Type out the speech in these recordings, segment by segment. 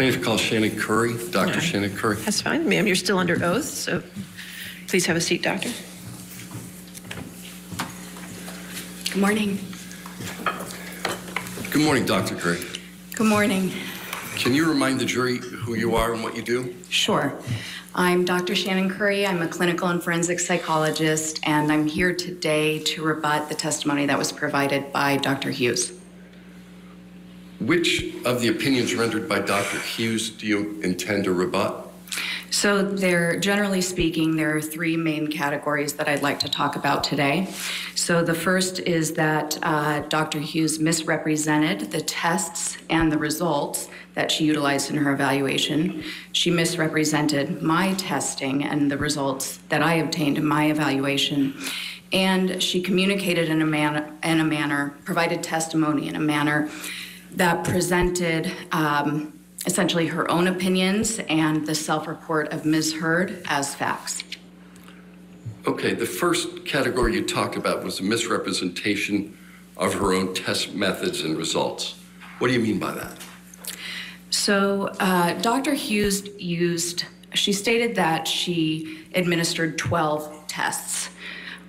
I need to call Shannon Curry, Dr. Right. Shannon Curry. That's fine, ma'am. You're still under oath, so please have a seat, doctor. Good morning. Good morning, Dr. Curry. Good morning. Can you remind the jury who you are and what you do? Sure. I'm Dr. Shannon Curry. I'm a clinical and forensic psychologist, and I'm here today to rebut the testimony that was provided by Dr. Hughes. Which of the opinions rendered by Dr. Hughes do you intend to rebut? So there, generally speaking, there are three main categories that I'd like to talk about today. So the first is that Dr. Hughes misrepresented the tests and the results that she utilized in her evaluation. She misrepresented my testing and the results that I obtained in my evaluation. And she communicated in a manner, provided testimony in a manner that presented essentially her own opinions and the self-report of Ms. Heard as facts. Okay, the first category you talked about was the misrepresentation of her own test methods and results. What do you mean by that? So Dr. Hughes she stated that she administered 12 tests.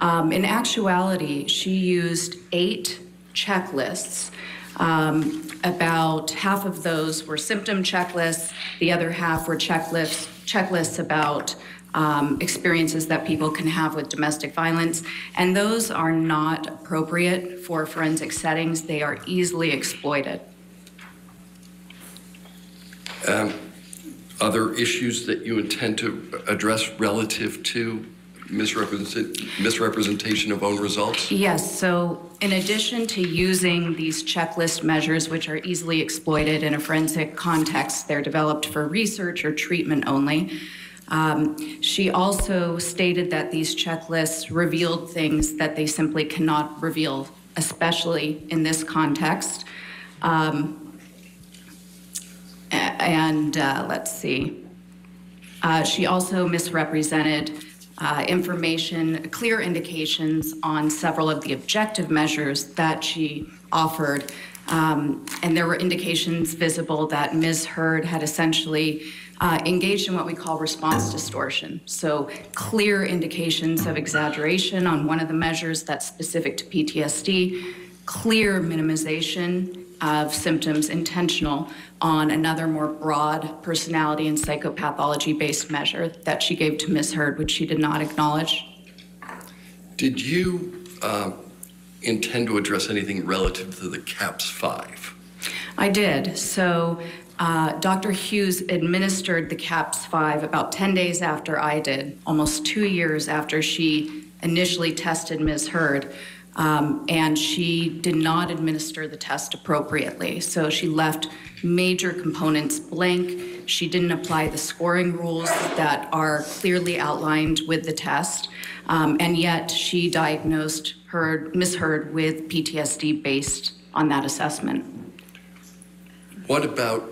In actuality, she used 8 checklists. About half of those were symptom checklists. The other half were checklists about experiences that people can have with domestic violence. And those are not appropriate for forensic settings. They are easily exploited. Other issues that you intend to address relative to misrepresentation of own results? Yes, so in addition to using these checklist measures, which are easily exploited in a forensic context, they're developed for research or treatment only. She also stated that these checklists revealed things that they simply cannot reveal, especially in this context. Let's see. She also misrepresented information, clear indications on several of the objective measures that she offered. And there were indications visible that Ms. Heard had essentially engaged in what we call response distortion. So clear indications of exaggeration on one of the measures that's specific to PTSD, clear minimization of symptoms, intentional, on another more broad personality and psychopathology-based measure that she gave to Ms. Heard, which she did not acknowledge. Did you intend to address anything relative to the CAPS-5? I did. So Dr. Hughes administered the CAPS-5 about 10 days after I did, almost 2 years after she initially tested Ms. Heard. And she did not administer the test appropriately. So she left major components blank. She didn't apply the scoring rules that are clearly outlined with the test. And yet she diagnosed Ms. Heard with PTSD based on that assessment. What about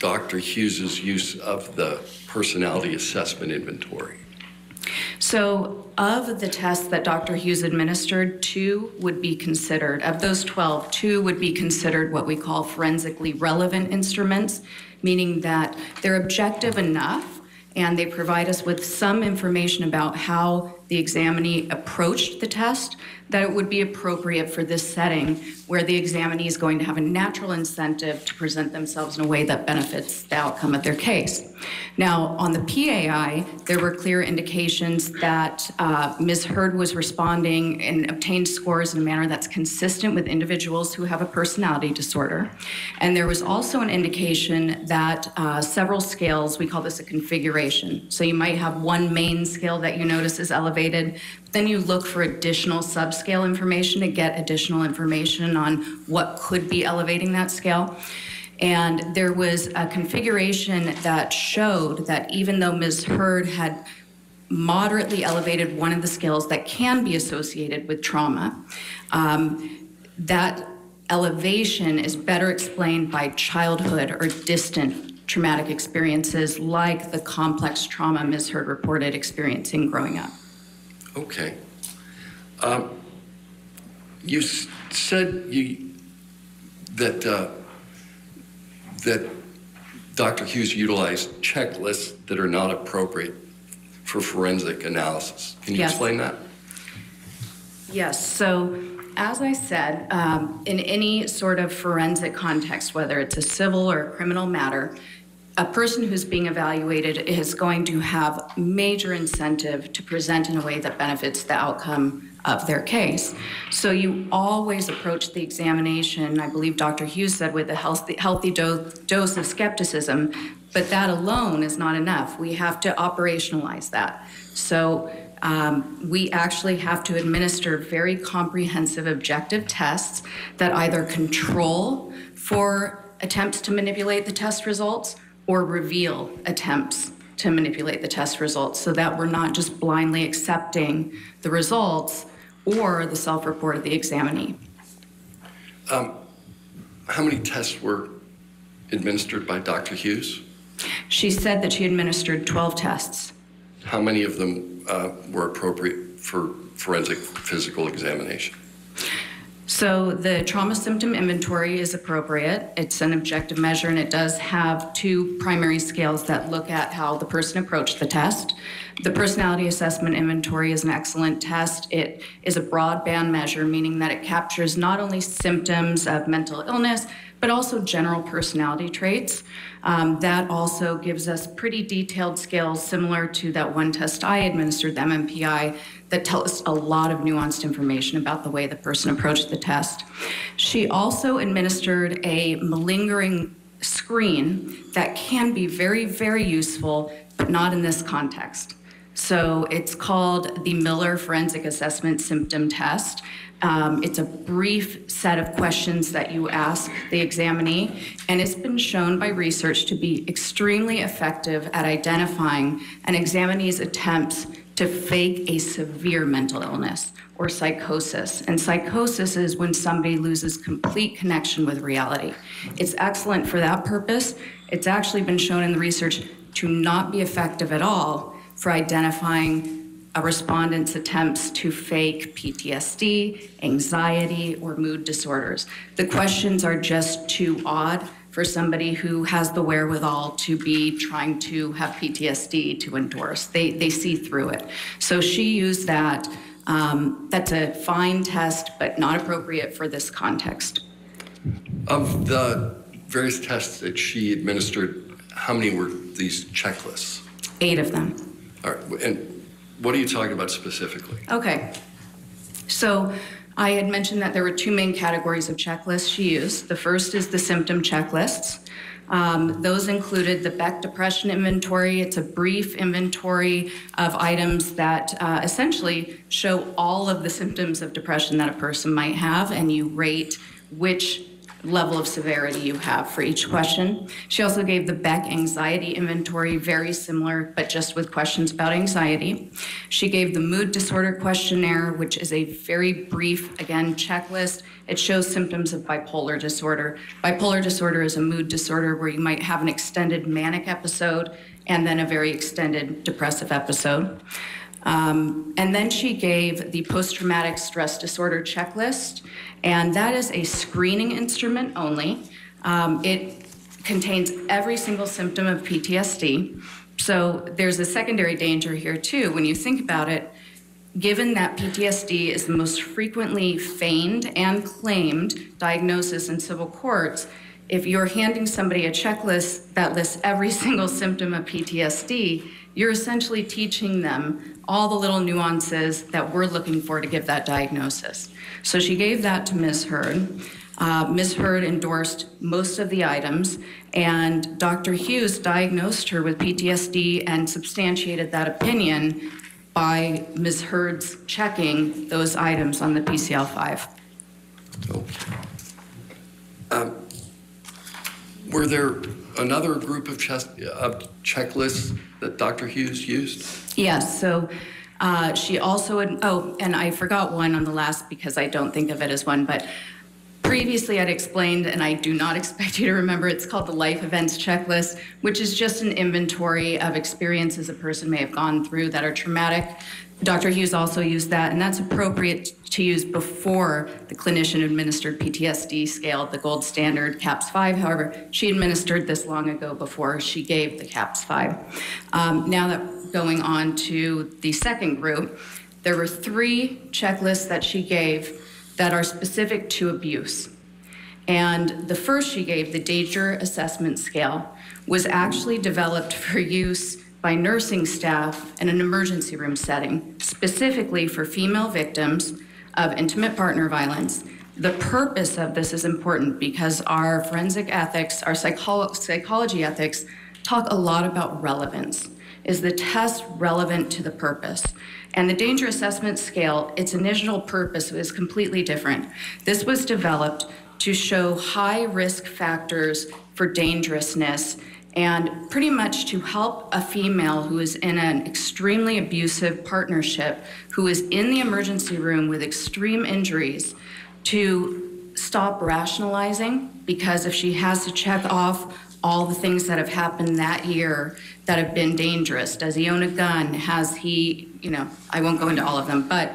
Dr. Hughes's use of the personality assessment inventory? So of the tests that Dr. Hughes administered, 2 would be considered, of those 12, 2 would be considered what we call forensically relevant instruments, meaning that they're objective enough and they provide us with some information about how the examinee approached the test, that it would be appropriate for this setting where the examinee is going to have a natural incentive to present themselves in a way that benefits the outcome of their case. Now, on the PAI, there were clear indications that Ms. Heard was responding and obtained scores in a manner that's consistent with individuals who have a personality disorder. And there was also an indication that several scales, we call this a configuration. So you might have one main scale that you notice is elevated, but then you look for additional subscale information to get additional information on what could be elevating that scale. And there was a configuration that showed that even though Ms. Heard had moderately elevated one of the scales that can be associated with trauma, that elevation is better explained by childhood or distant traumatic experiences like the complex trauma Ms. Heard reported experiencing growing up. Okay. You said that Dr. Hughes utilized checklists that are not appropriate for forensic analysis. Can you explain that? Yes. So, as I said, in any sort of forensic context, whether it's a civil or a criminal matter, a person who's being evaluated is going to have major incentive to present in a way that benefits the outcome of their case. So you always approach the examination, I believe Dr. Hughes said, with a healthy dose of skepticism, but that alone is not enough. We have to operationalize that. So we actually have to administer very comprehensive objective tests that either control for attempts to manipulate the test results or reveal attempts to manipulate the test results, so that we're not just blindly accepting the results or the self-report of the examinee. How many tests were administered by Dr. Hughes? She said that she administered 12 tests. How many of them were appropriate for forensic physical examination? So the trauma symptom inventory is appropriate. It's an objective measure, and it does have two primary scales that look at how the person approached the test. The personality assessment inventory is an excellent test. It is a broadband measure, meaning that it captures not only symptoms of mental illness, but also general personality traits. That also gives us pretty detailed scales similar to that one test I administered, the MMPI, that tell us a lot of nuanced information about the way the person approached the test. She also administered a malingering screen that can be very, very useful, but not in this context. So it's called the Miller Forensic Assessment Symptom Test. It's a brief set of questions that you ask the examinee, and it's been shown by research to be extremely effective at identifying an examinee's attempts to fake a severe mental illness or psychosis. And psychosis is when somebody loses complete connection with reality. It's excellent for that purpose. It's actually been shown in the research to not be effective at all for identifying a respondent's attempts to fake PTSD, anxiety, or mood disorders. The questions are just too odd for somebody who has the wherewithal to be trying to have PTSD to endorse. They see through it. So she used that. That's a fine test, but not appropriate for this context. Of the various tests that she administered, how many were these checklists? 8 of them. All right. And what are you talking about specifically? Okay, so I had mentioned that there were two main categories of checklists she used. The first is the symptom checklists. Those included the Beck Depression Inventory. It's a brief inventory of items that essentially show all of the symptoms of depression that a person might have, and you rate which level of severity you have for each question. She also gave the Beck Anxiety Inventory, very similar, but just with questions about anxiety. She gave the Mood Disorder Questionnaire, which is a very brief, again, checklist. It shows symptoms of bipolar disorder. Bipolar disorder is a mood disorder where you might have an extended manic episode and then a very extended depressive episode. And then she gave the post-traumatic stress disorder checklist, and that is a screening instrument only. It contains every single symptom of PTSD. So there's a secondary danger here too, when you think about it, given that PTSD is the most frequently feigned and claimed diagnosis in civil courts. If you're handing somebody a checklist that lists every single symptom of PTSD, you're essentially teaching them all the little nuances that we're looking for to give that diagnosis. So she gave that to Ms. Heard. Ms. Heard endorsed most of the items, and Dr. Hughes diagnosed her with PTSD and substantiated that opinion by Ms. Heard's checking those items on the PCL-5. Were there another group of checklists that Dr. Hughes used? Yes, so she also, and I forgot one on the last because I don't think of it as one, but Previously, I'd explained, and I do not expect you to remember, it's called the Life Events Checklist, which is just an inventory of experiences a person may have gone through that are traumatic. Dr. Hughes also used that, and that's appropriate to use before the clinician-administered PTSD scale, the gold standard CAPS-5. However, she administered this long ago before she gave the CAPS-5. Now that going on to the second group, there were three checklists that she gave that are specific to abuse. And the first she gave, the Danger Assessment Scale, was actually developed for use by nursing staff in an emergency room setting, specifically for female victims of intimate partner violence. The purpose of this is important because our forensic ethics, our psychology ethics, talk a lot about relevance. Is the test relevant to the purpose? And the Danger Assessment Scale, its initial purpose was completely different. This was developed to show high-risk factors for dangerousness and pretty much to help a female who is in an extremely abusive partnership, who is in the emergency room with extreme injuries, to stop rationalizing, because if she has to check off all the things that have happened that year that have been dangerous, does he own a gun, has he, you know, I won't go into all of them, but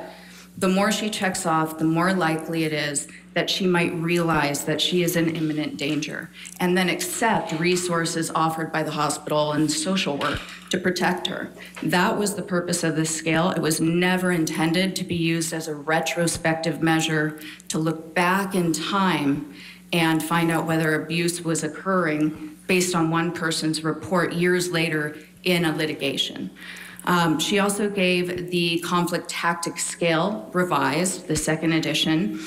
the more she checks off, the more likely it is that she might realize that she is in imminent danger, and then accept resources offered by the hospital and social work to protect her. That was the purpose of this scale. It was never intended to be used as a retrospective measure to look back in time and find out whether abuse was occurring based on one person's report years later in a litigation. She also gave the Conflict Tactics Scale revised, the second edition.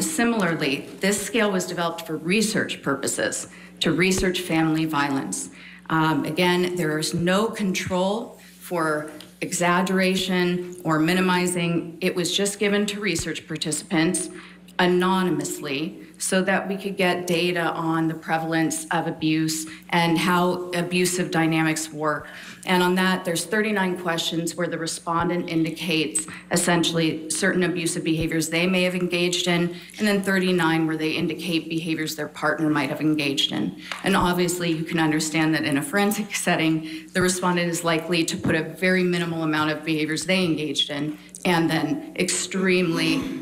Similarly, this scale was developed for research purposes, to research family violence. Again, there is no control for exaggeration or minimizing. It was just given to research participants anonymously so that we could get data on the prevalence of abuse and how abusive dynamics work. And on that, there's 39 questions where the respondent indicates essentially certain abusive behaviors they may have engaged in, and then 39 where they indicate behaviors their partner might have engaged in. And obviously, you can understand that in a forensic setting, the respondent is likely to put a very minimal amount of behaviors they engaged in, and then extremely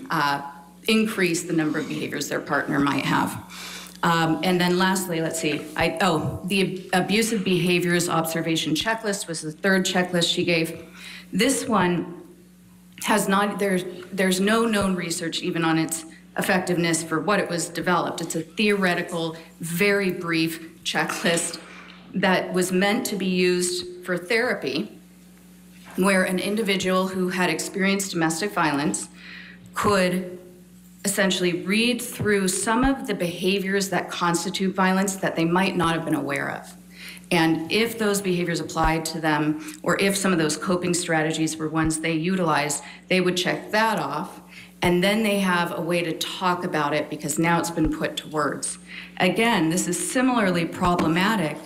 increase the number of behaviors their partner might have. And then lastly, let's see, the abusive behaviors observation checklist was the third checklist she gave. This one has not, there's no known research even on its effectiveness for what it was developed. It's a theoretical, very brief checklist that was meant to be used for therapy, where an individual who had experienced domestic violence could essentially read through some of the behaviors that constitute violence that they might not have been aware of. And if those behaviors applied to them, or if some of those coping strategies were ones they utilized, they would check that off, and then they have a way to talk about it because now it's been put to words. Again, this is similarly problematic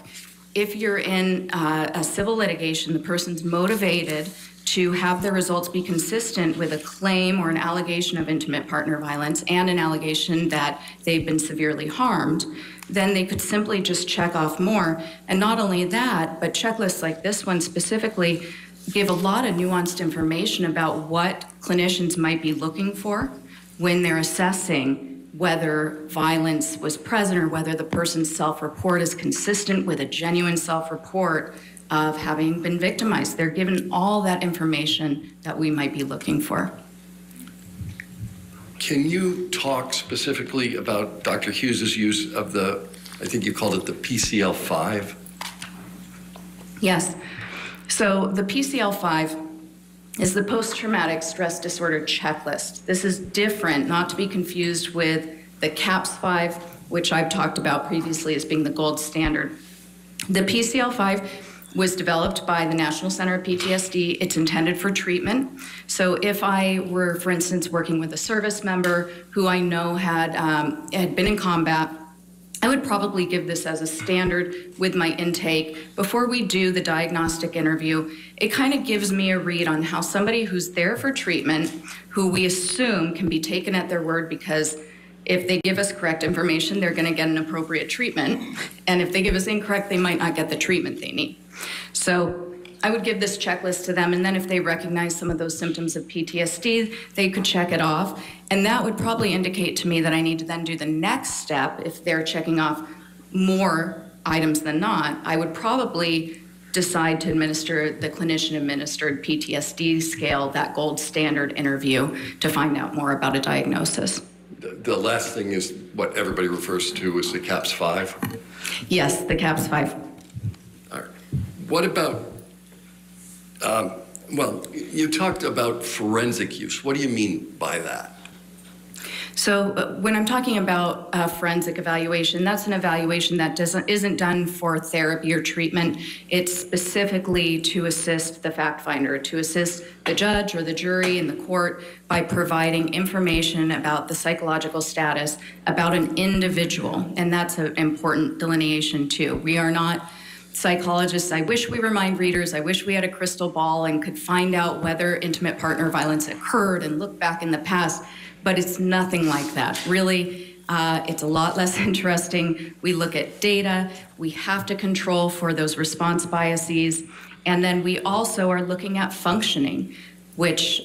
if you're in a civil litigation, the person's motivated to have the results be consistent with a claim or an allegation of intimate partner violence and an allegation that they've been severely harmed, then they could simply just check off more. And not only that, but checklists like this one specifically give a lot of nuanced information about what clinicians might be looking for when they're assessing whether violence was present or whether the person's self-report is consistent with a genuine self-report of having been victimized. They're given all that information that we might be looking for. Can you talk specifically about Dr. Hughes's use of the, I think you called it the PCL-5? Yes. So the PCL-5 is the Post-Traumatic Stress Disorder Checklist. This is different, not to be confused with the CAPS-5, which I've talked about previously as being the gold standard. The PCL-5 was developed by the National Center of PTSD. It's intended for treatment. So if I were, for instance, working with a service member who I know had been in combat, I would probably give this as a standard with my intake. Before we do the diagnostic interview, it kind of gives me a read on how somebody who's there for treatment, who we assume can be taken at their word because If they give us correct information, they're going to get an appropriate treatment. And if they give us incorrect, they might not get the treatment they need. So I would give this checklist to them, and then if they recognize some of those symptoms of PTSD, they could check it off. And that would probably indicate to me that I need to then do the next step. If they're checking off more items than not, I would probably decide to administer the clinician-administered PTSD scale, that gold standard interview, to find out more about a diagnosis. The last thing is what everybody refers to as the CAPS-5? Yes, the CAPS-5. All right. What about, well, you talked about forensic use. What do you mean by that? So when I'm talking about forensic evaluation, that's an evaluation that isn't done for therapy or treatment. It's specifically to assist the fact finder, to assist the judge or the jury and the court by providing information about the psychological status about an individual. And that's an important delineation too. We are not psychologists. I wish we were mind readers. I wish we had a crystal ball and could find out whether intimate partner violence occurred and look back in the past. But it's nothing like that. Really, it's a lot less interesting. We look at data. We have to control for those response biases. And then we also are looking at functioning, which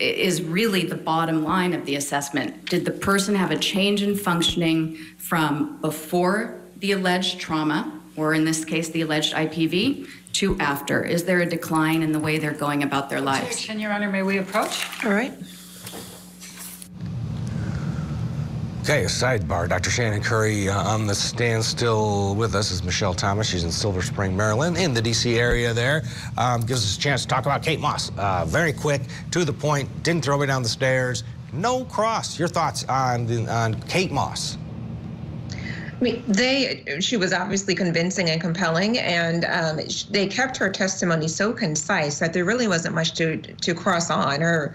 is really the bottom line of the assessment. Did the person have a change in functioning from before the alleged trauma, or in this case, the alleged IPV, to after? Is there a decline in the way they're going about their lives? Your Honor, may we approach? All right. Okay, sidebar. Dr. Shannon Curry on the stand still with us is Michelle Thomas. She's in Silver Spring, Maryland, in the D.C. area there. Gives us a chance to talk about Kate Moss. Very quick, to the point, didn't throw me down the stairs. No cross. Your thoughts on Kate Moss? I mean, she was obviously convincing and compelling, and they kept her testimony so concise that there really wasn't much to cross on. Her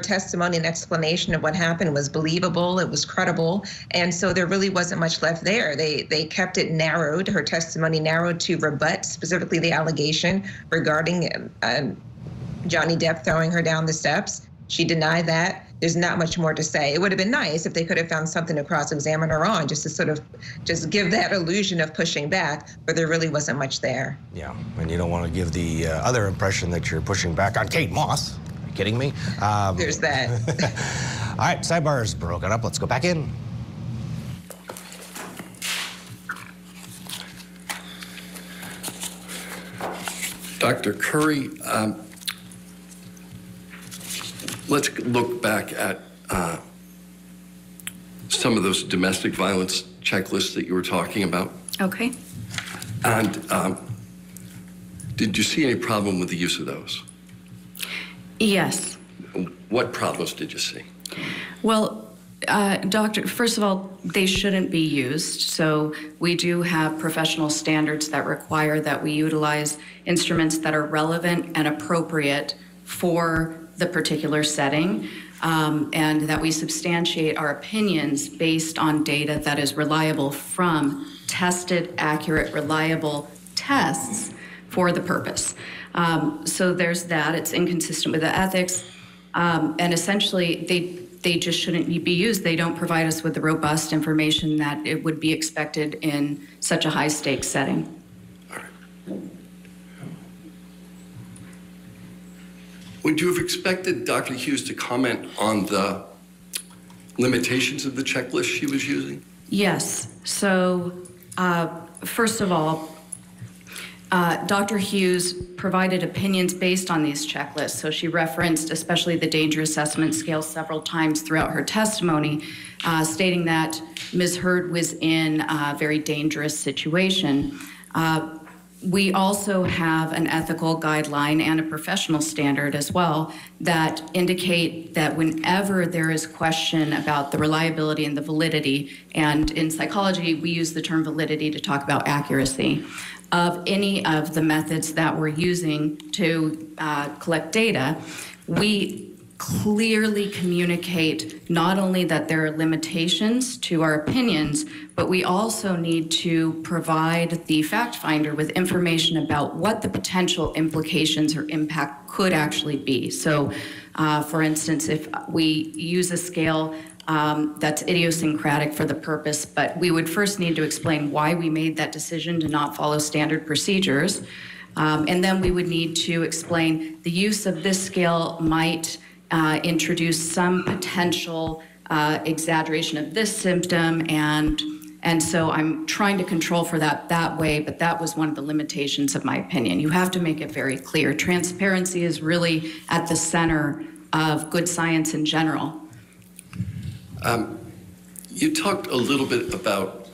testimony and explanation of what happened was believable, it was credible, and so there really wasn't much left there. They kept it narrowed, her testimony narrowed to rebut specifically the allegation regarding Johnny Depp throwing her down the steps. She denied that. There's not much more to say. It would have been nice if they could have found something to cross-examine her on, just to sort of just give that illusion of pushing back, but there really wasn't much there. Yeah, and you don't want to give the other impression that you're pushing back on Kate Moss. Are you kidding me? There's that. All right, sidebar is broken up. Let's go back in. Dr. Curry, let's look back at some of those domestic violence checklists that you were talking about. Okay. And did you see any problem with the use of those? Yes. What problems did you see? Well, doctor, first of all, they shouldn't be used. So we do have professional standards that require that we utilize instruments that are relevant and appropriate for the particular setting, and that we substantiate our opinions based on data that is reliable from tested, accurate, reliable tests for the purpose. So there's that. It's inconsistent with the ethics, and essentially they just shouldn't be used. They don't provide us with the robust information that it would be expected in such a high-stakes setting. Would you have expected Dr. Hughes to comment on the limitations of the checklist she was using? Yes. So first of all, Dr. Hughes provided opinions based on these checklists. So she referenced especially the Danger Assessment Scale several times throughout her testimony, stating that Ms. Heard was in a very dangerous situation. We also have an ethical guideline and a professional standard as well that indicate that whenever there is question about the reliability and the validity, and in psychology, we use the term validity to talk about accuracy, of any of the methods that we're using to collect data, we clearly communicate not only that there are limitations to our opinions, but we also need to provide the fact finder with information about what the potential implications or impact could actually be. So for instance, if we use a scale That's idiosyncratic for the purpose, but we would first need to explain why we made that decision to not follow standard procedures. And then we would need to explain the use of this scale might introduce some potential exaggeration of this symptom, and so I'm trying to control for that way, but that was one of the limitations of my opinion. You have to make it very clear. Transparency is really at the center of good science in general. You talked a little bit about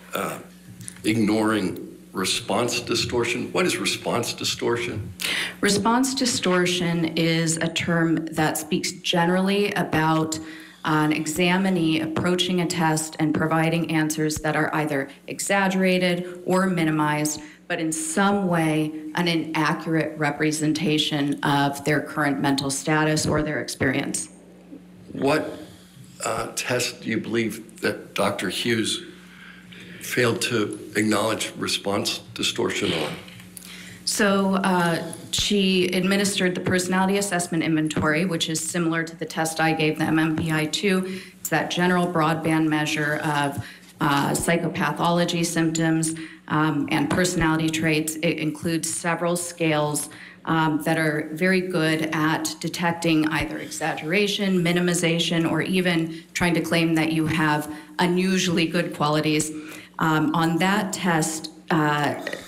ignoring response distortion. What is response distortion? Response distortion is a term that speaks generally about an examinee approaching a test and providing answers that are either exaggerated or minimized, but in some way an inaccurate representation of their current mental status or their experience. What test do you believe that Dr. Hughes failed to acknowledge response distortion on? So she administered the Personality Assessment Inventory, which is similar to the test I gave, the MMPI-2. It's that general broadband measure of psychopathology symptoms and personality traits. It includes several scales that are very good at detecting either exaggeration, minimization, or even trying to claim that you have unusually good qualities. On that test,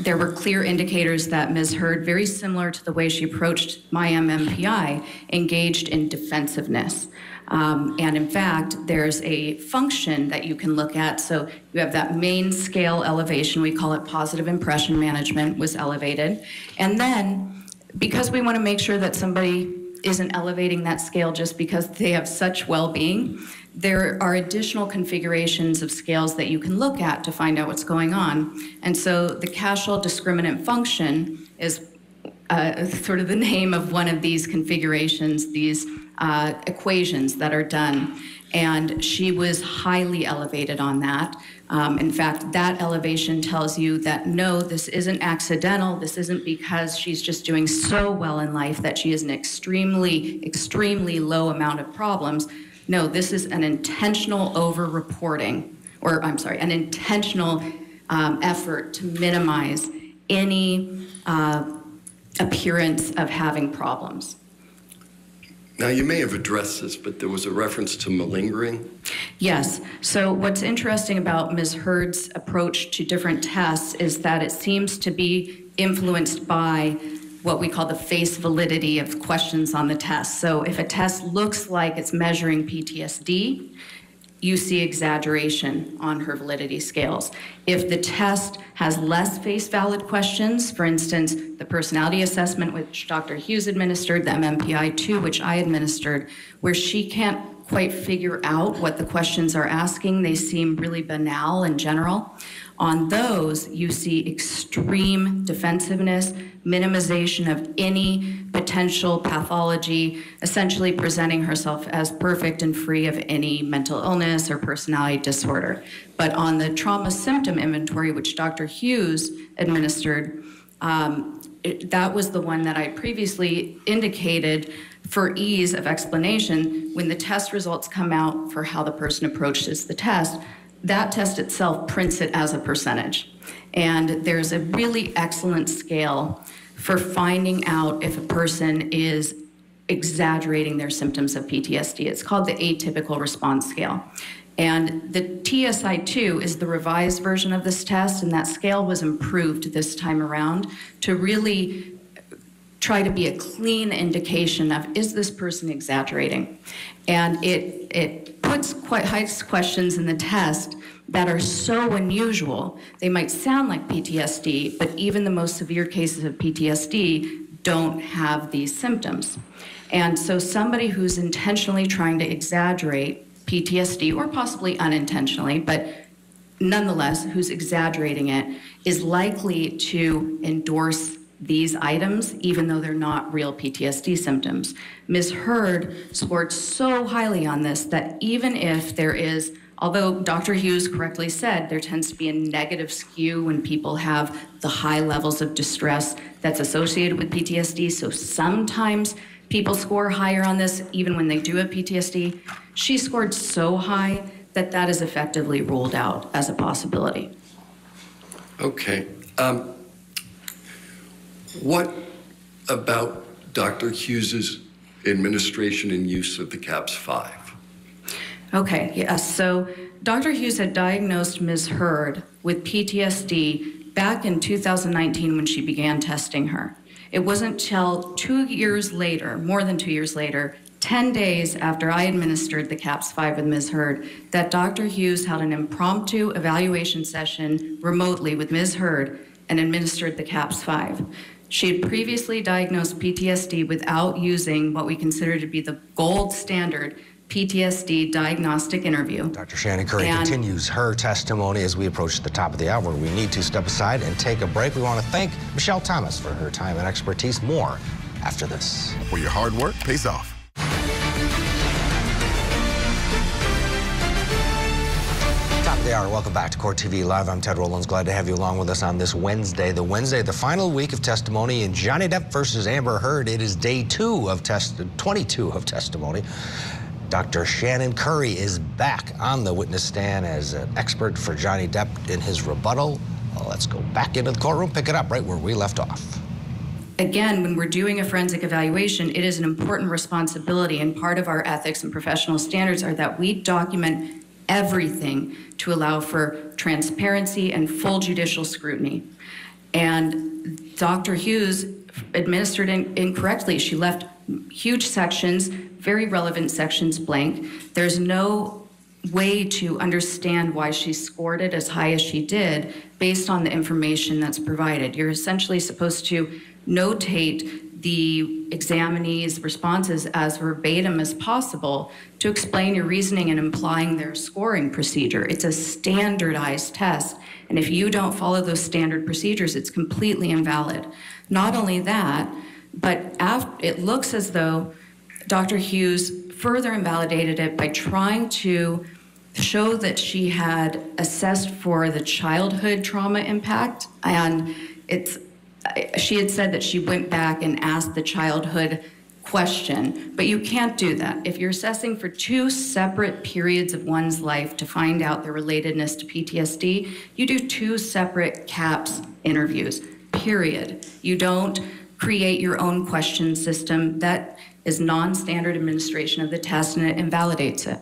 there were clear indicators that Ms. Heard, very similar to the way she approached my MMPI, engaged in defensiveness. And in fact, there's a function that you can look at. So you have that main scale elevation, we call it positive impression management, was elevated. And then, because we want to make sure that somebody isn't elevating that scale just because they have such well-being, there are additional configurations of scales that you can look at to find out what's going on. And so the Cashel discriminant function is sort of the name of one of these configurations, these equations that are done. And she was highly elevated on that. In fact, that elevation tells you that no, this isn't accidental. This isn't because she's just doing so well in life that she has an extremely, extremely low amount of problems. No, this is an intentional over-reporting, or I'm sorry, an intentional effort to minimize any appearance of having problems. Now, you may have addressed this, but there was a reference to malingering. Yes. So what's interesting about Ms. Heard's approach to different tests is that it seems to be influenced by what we call the face validity of questions on the test. So if a test looks like it's measuring PTSD, you see exaggeration on her validity scales. If the test has less face valid questions, for instance, the personality assessment, which Dr. Hughes administered, the MMPI-2, which I administered, where she can't quite figure out what the questions are asking, they seem really banal and general. On those, you see extreme defensiveness, minimization of any potential pathology, essentially presenting herself as perfect and free of any mental illness or personality disorder. But on the trauma symptom inventory, which Dr. Hughes administered, that was the one that I previously indicated for ease of explanation. When the test results come out for how the person approaches the test, that test itself prints it as a percentage. And there's a really excellent scale for finding out if a person is exaggerating their symptoms of PTSD. It's called the atypical response scale. And the TSI-2 is the revised version of this test, and that scale was improved this time around to really try to be a clean indication of, is this person exaggerating? And it puts quite high questions in the test that are so unusual. They might sound like PTSD, but even the most severe cases of PTSD don't have these symptoms. And so somebody who's intentionally trying to exaggerate PTSD, or possibly unintentionally, but nonetheless who's exaggerating it, is likely to endorse these items, even though they're not real PTSD symptoms. Ms. Heard scored so highly on this that even if there is, although Dr. Hughes correctly said, there tends to be a negative skew when people have the high levels of distress that's associated with PTSD, so sometimes people score higher on this even when they do have PTSD. She scored so high that that is effectively ruled out as a possibility. Okay. What about Dr. Hughes's administration and use of the CAPS-5? Okay, yes. So Dr. Hughes had diagnosed Ms. Heard with PTSD back in 2019 when she began testing her. It wasn't until 2 years later, more than 2 years later, 10 days after I administered the CAPS-5 with Ms. Heard, that Dr. Hughes had an impromptu evaluation session remotely with Ms. Heard and administered the CAPS-5. She had previously diagnosed PTSD without using what we consider to be the gold standard PTSD diagnostic interview. Dr. Shannon Curry continues her testimony as we approach the top of the hour. We need to step aside and take a break. We want to thank Michelle Thomas for her time and expertise. More after this. Where your hard work pays off. Top of the hour. Welcome back to Court TV Live. I'm Ted Rollins. Glad to have you along with us on this Wednesday. The Wednesday, the final week of testimony in Johnny Depp versus Amber Heard. It is day 22 of testimony. Dr. Shannon Curry is back on the witness stand as an expert for Johnny Depp in his rebuttal. Well, let's go back into the courtroom, pick it up right where we left off. Again, when we're doing a forensic evaluation, it is an important responsibility, and part of our ethics and professional standards are that we document everything to allow for transparency and full judicial scrutiny. And Dr. Hughes administered incorrectly. She left huge sections, very relevant sections, blank. There's no way to understand why she scored it as high as she did based on the information that's provided. You're essentially supposed to notate the examinee's responses as verbatim as possible to explain your reasoning and implying their scoring procedure. It's a standardized test, and if you don't follow those standard procedures, it's completely invalid. Not only that, but after, it looks as though Dr. Hughes further invalidated it by trying to show that she had assessed for the childhood trauma impact. And she had said that she went back and asked the childhood question, but you can't do that. If you're assessing for two separate periods of one's life to find out their relatedness to PTSD, you do two separate CAPS interviews, period. You don't create your own question system. That is non-standard administration of the test, and it invalidates it.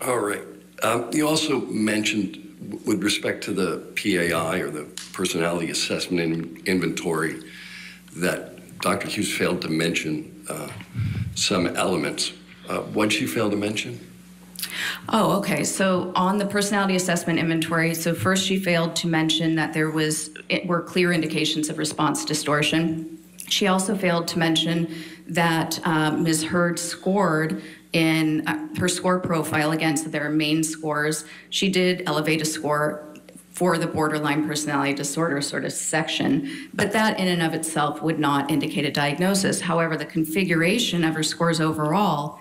All right. You also mentioned, with respect to the PAI, or the Personality Assessment Inventory, that Dr. Hughes failed to mention some elements. What did she fail to mention? Oh, okay. So on the Personality Assessment Inventory, so first she failed to mention that there were clear indications of response distortion. She also failed to mention that Ms. Heard scored in her score profile against their main scores. She did elevate a score for the borderline personality disorder sort of section, but that in and of itself would not indicate a diagnosis. However, the configuration of her scores overall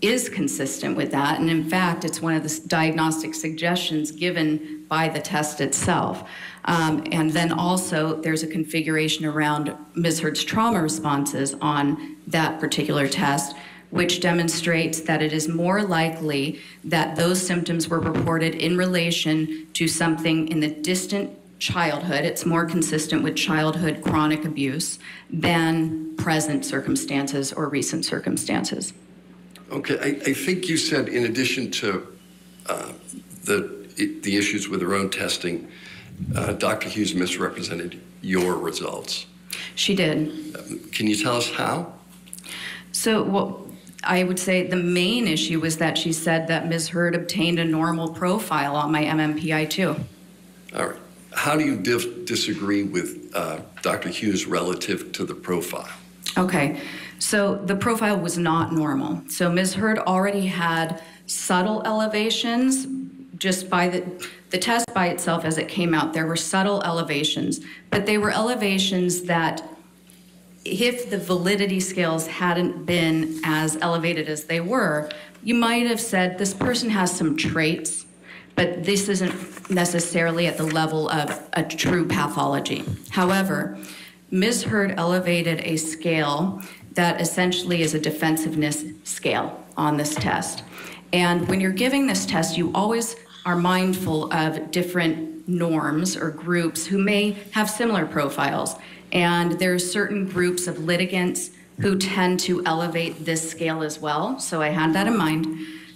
is consistent with that, and in fact, it's one of the diagnostic suggestions given by the test itself. And then also, there's a configuration around Ms. Heard's trauma responses on that particular test, which demonstrates that it is more likely that those symptoms were reported in relation to something in the distant childhood. It's more consistent with childhood chronic abuse than present circumstances or recent circumstances. Okay, I think you said, in addition to the issues with her own testing, Dr. Hughes misrepresented your results. She did. Can you tell us how? So, well, I would say the main issue was that she said that Ms. Heard obtained a normal profile on my MMPI-2. All right. How do you disagree with Dr. Hughes relative to the profile? Okay. So the profile was not normal. So Ms. Heard already had subtle elevations just by the test by itself as it came out. There were subtle elevations, but they were elevations that if the validity scales hadn't been as elevated as they were, you might have said this person has some traits, but this isn't necessarily at the level of a true pathology. However, Ms. Heard elevated a scale that essentially is a defensiveness scale on this test. And when you're giving this test, you always are mindful of different norms or groups who may have similar profiles. And there's certain groups of litigants who tend to elevate this scale as well. So I had that in mind.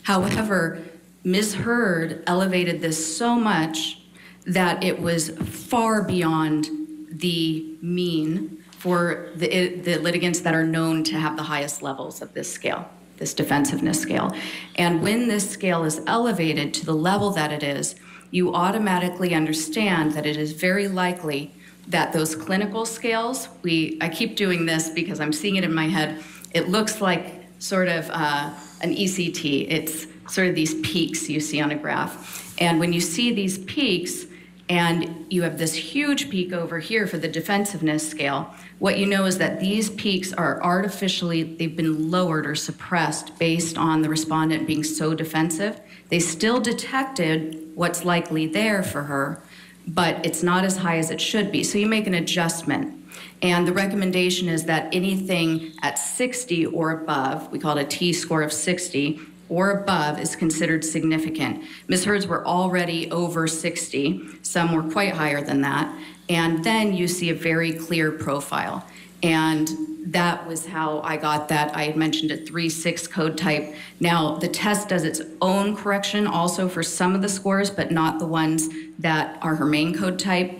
However, Ms. Heard elevated this so much that it was far beyond the mean for the litigants that are known to have the highest levels of this scale, this defensiveness scale. And when this scale is elevated to the level that it is, you automatically understand that it is very likely that those clinical scales, I keep doing this because I'm seeing it in my head, it looks like sort of an ECT. It's sort of these peaks you see on a graph. And when you see these peaks, and you have this huge peak over here for the defensiveness scale, what you know is that these peaks are artificially, they've been lowered or suppressed based on the respondent being so defensive. They still detected what's likely there for her, but it's not as high as it should be. So you make an adjustment. And the recommendation is that anything at 60 or above, we call it a T-score of 60, or above is considered significant. Ms. Heard's were already over 60, some were quite higher than that, and then you see a very clear profile. And that was how I got that. I had mentioned a 3-6 code type. Now, the test does its own correction also for some of the scores, but not the ones that are her main code type.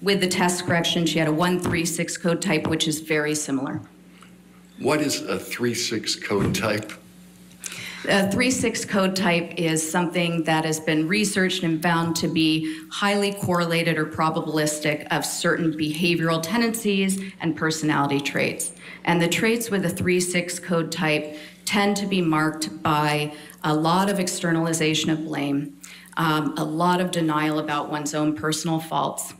With the test correction, she had a 1-3-6 code type, which is very similar. What is a 3-6 code type? A 3-6 code type is something that has been researched and found to be highly correlated or probabilistic of certain behavioral tendencies and personality traits. And the traits with a 3-6 code type tend to be marked by a lot of externalization of blame, a lot of denial about one's own personal faults,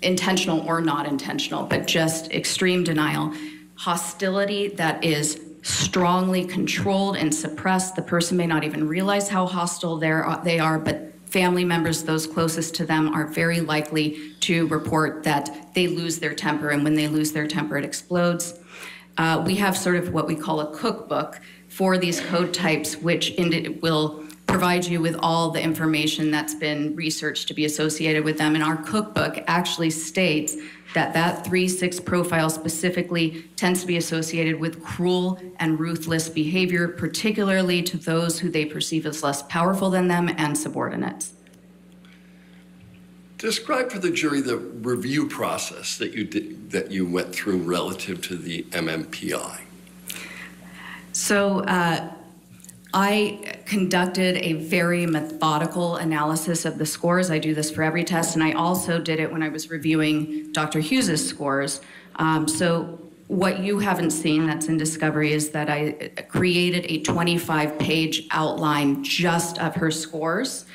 intentional or not intentional, but just extreme denial, hostility that is strongly controlled and suppressed. The person may not even realize how hostile they are, but family members, those closest to them, are very likely to report that they lose their temper, and when they lose their temper, it explodes. We have sort of what we call a cookbook for these code types, which will provide you with all the information that's been researched to be associated with them. And our cookbook actually states that that 3-6 profile specifically tends to be associated with cruel and ruthless behavior, particularly to those who they perceive as less powerful than them and subordinates. Describe for the jury the review process that you did, that you went through relative to the MMPI. So I conducted a very methodical analysis of the scores. I do this for every test, and I also did it when I was reviewing Dr. Hughes's scores. So what you haven't seen that's in Discovery is that I created a 25-page outline just of her scores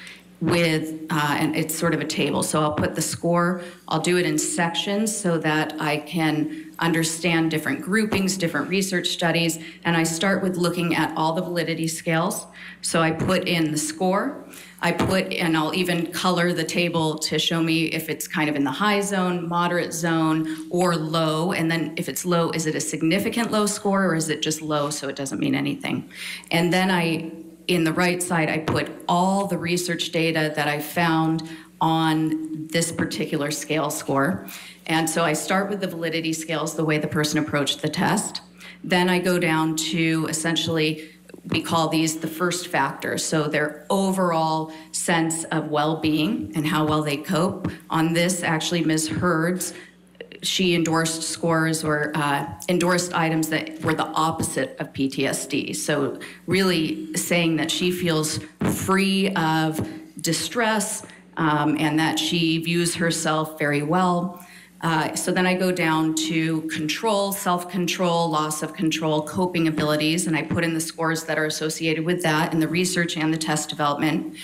with, and it's sort of a table. So I'll put the score, I'll do it in sections so that I can understand different groupings, different research studies, and I start with looking at all the validity scales. So I put in the score, and I'll even color the table to show me if it's kind of in the high zone, moderate zone, or low, and then if it's low, is it a significant low score, or is it just low so it doesn't mean anything? And then in the right side, I put all the research data that I found on this particular scale score. And so I start with the validity scales, the way the person approached the test. Then I go down to essentially, we call these the first factors. So their overall sense of well-being and how well they cope. On this, actually, Ms. Heard's, she endorsed scores or endorsed items that were the opposite of PTSD. So really saying that she feels free of distress, and that she views herself very well. So then I go down to control, self-control, loss of control, coping abilities, and I put in the scores that are associated with that in the research and the test development.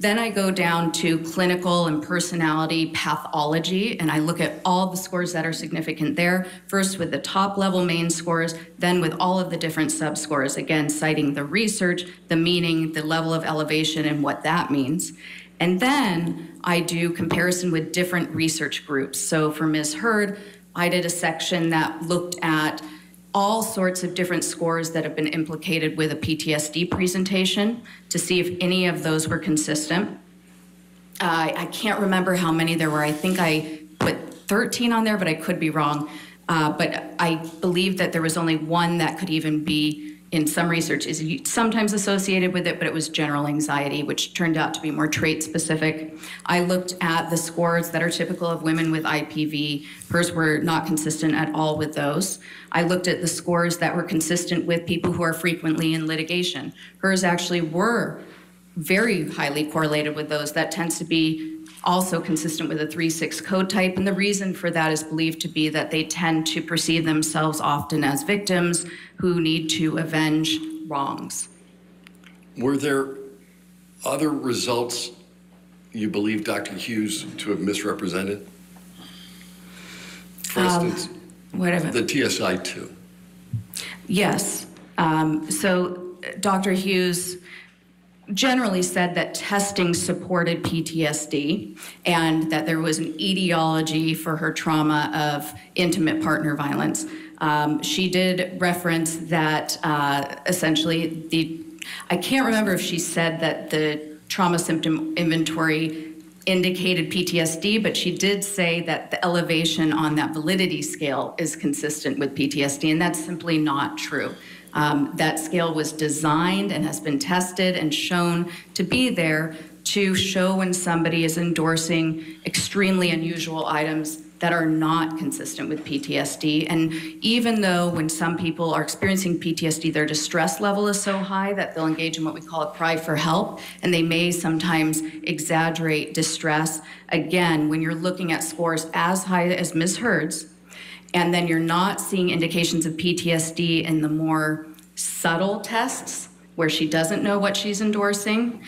Then I go down to clinical and personality pathology, and I look at all the scores that are significant there, first with the top-level main scores, then with all of the different sub-scores, again, citing the research, the meaning, the level of elevation, and what that means. And then I do comparison with different research groups. So for Ms. Heard, I did a section that looked at all sorts of different scores that have been implicated with a PTSD presentation to see if any of those were consistent. I can't remember how many there were. I think I put 13 on there, but I could be wrong. But I believe that there was only one that could even be, in some research, is sometimes associated with it, but it was general anxiety, which turned out to be more trait specific. I looked at the scores that are typical of women with IPV. Hers were not consistent at all with those. I looked at the scores that were consistent with people who are frequently in litigation. Hers actually were very highly correlated with those. That tends to be also consistent with a 3-6 code type, and the reason for that is believed to be that they tend to perceive themselves often as victims who need to avenge wrongs. Were there other results you believe Dr. Hughes to have misrepresented? For instance, whatever. The TSI-2. Yes. So Dr. Hughes generally said that testing supported PTSD and that there was an etiology for her trauma of intimate partner violence. She did reference that essentially I can't remember if she said that the trauma symptom inventory indicated PTSD, but she did say that the elevation on that validity scale is consistent with PTSD, and that's simply not true. That scale was designed and has been tested and shown to be there to show when somebody is endorsing extremely unusual items that are not consistent with PTSD. And even though when some people are experiencing PTSD, their distress level is so high that they'll engage in what we call a cry for help, and they may sometimes exaggerate distress. Again, when you're looking at scores as high as Ms. Heard's, and then you're not seeing indications of PTSD in the more subtle tests where she doesn't know what she's endorsing,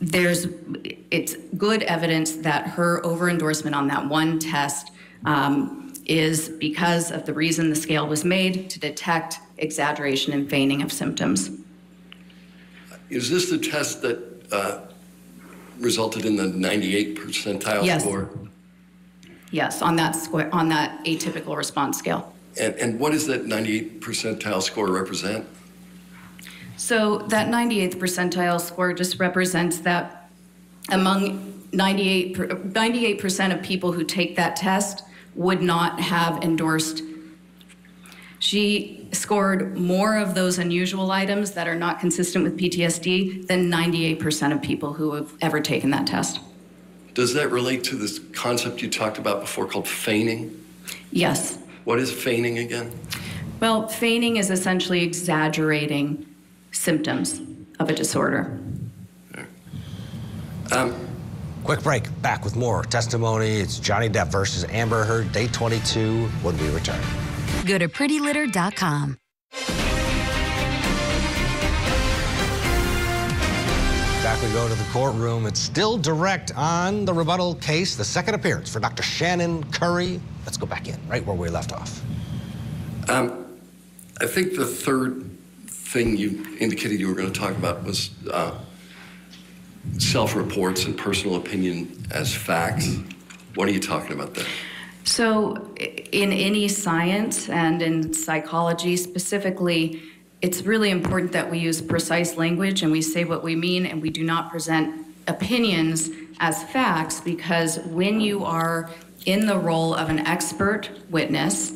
it's good evidence that her over-endorsement on that one test is because of the reason the scale was made to detect exaggeration and feigning of symptoms. Is this the test that resulted in the 98th percentile score? Yes, on that score, on that atypical response scale. And what does that 98th percentile score represent? So that 98th percentile score just represents that among 98% of people who take that test would not have endorsed. She scored more of those unusual items that are not consistent with PTSD than 98% of people who have ever taken that test. Does that relate to this concept you talked about before called feigning? Yes. What is feigning again? Well, feigning is essentially exaggerating symptoms of a disorder. Quick break, back with more testimony. It's Johnny Depp versus Amber Heard, day 22, when we return. Go to prettylitter.com. Back we go to the courtroom. It's still direct on the rebuttal case, the second appearance for Dr. Shannon Curry. Let's go back in, right where we left off. I think the third thing you indicated you were going to talk about was self-reports and personal opinion as facts. What are you talking about there? So in any science and in psychology specifically, it's really important that we use precise language and we say what we mean, and we do not present opinions as facts, because when you are in the role of an expert witness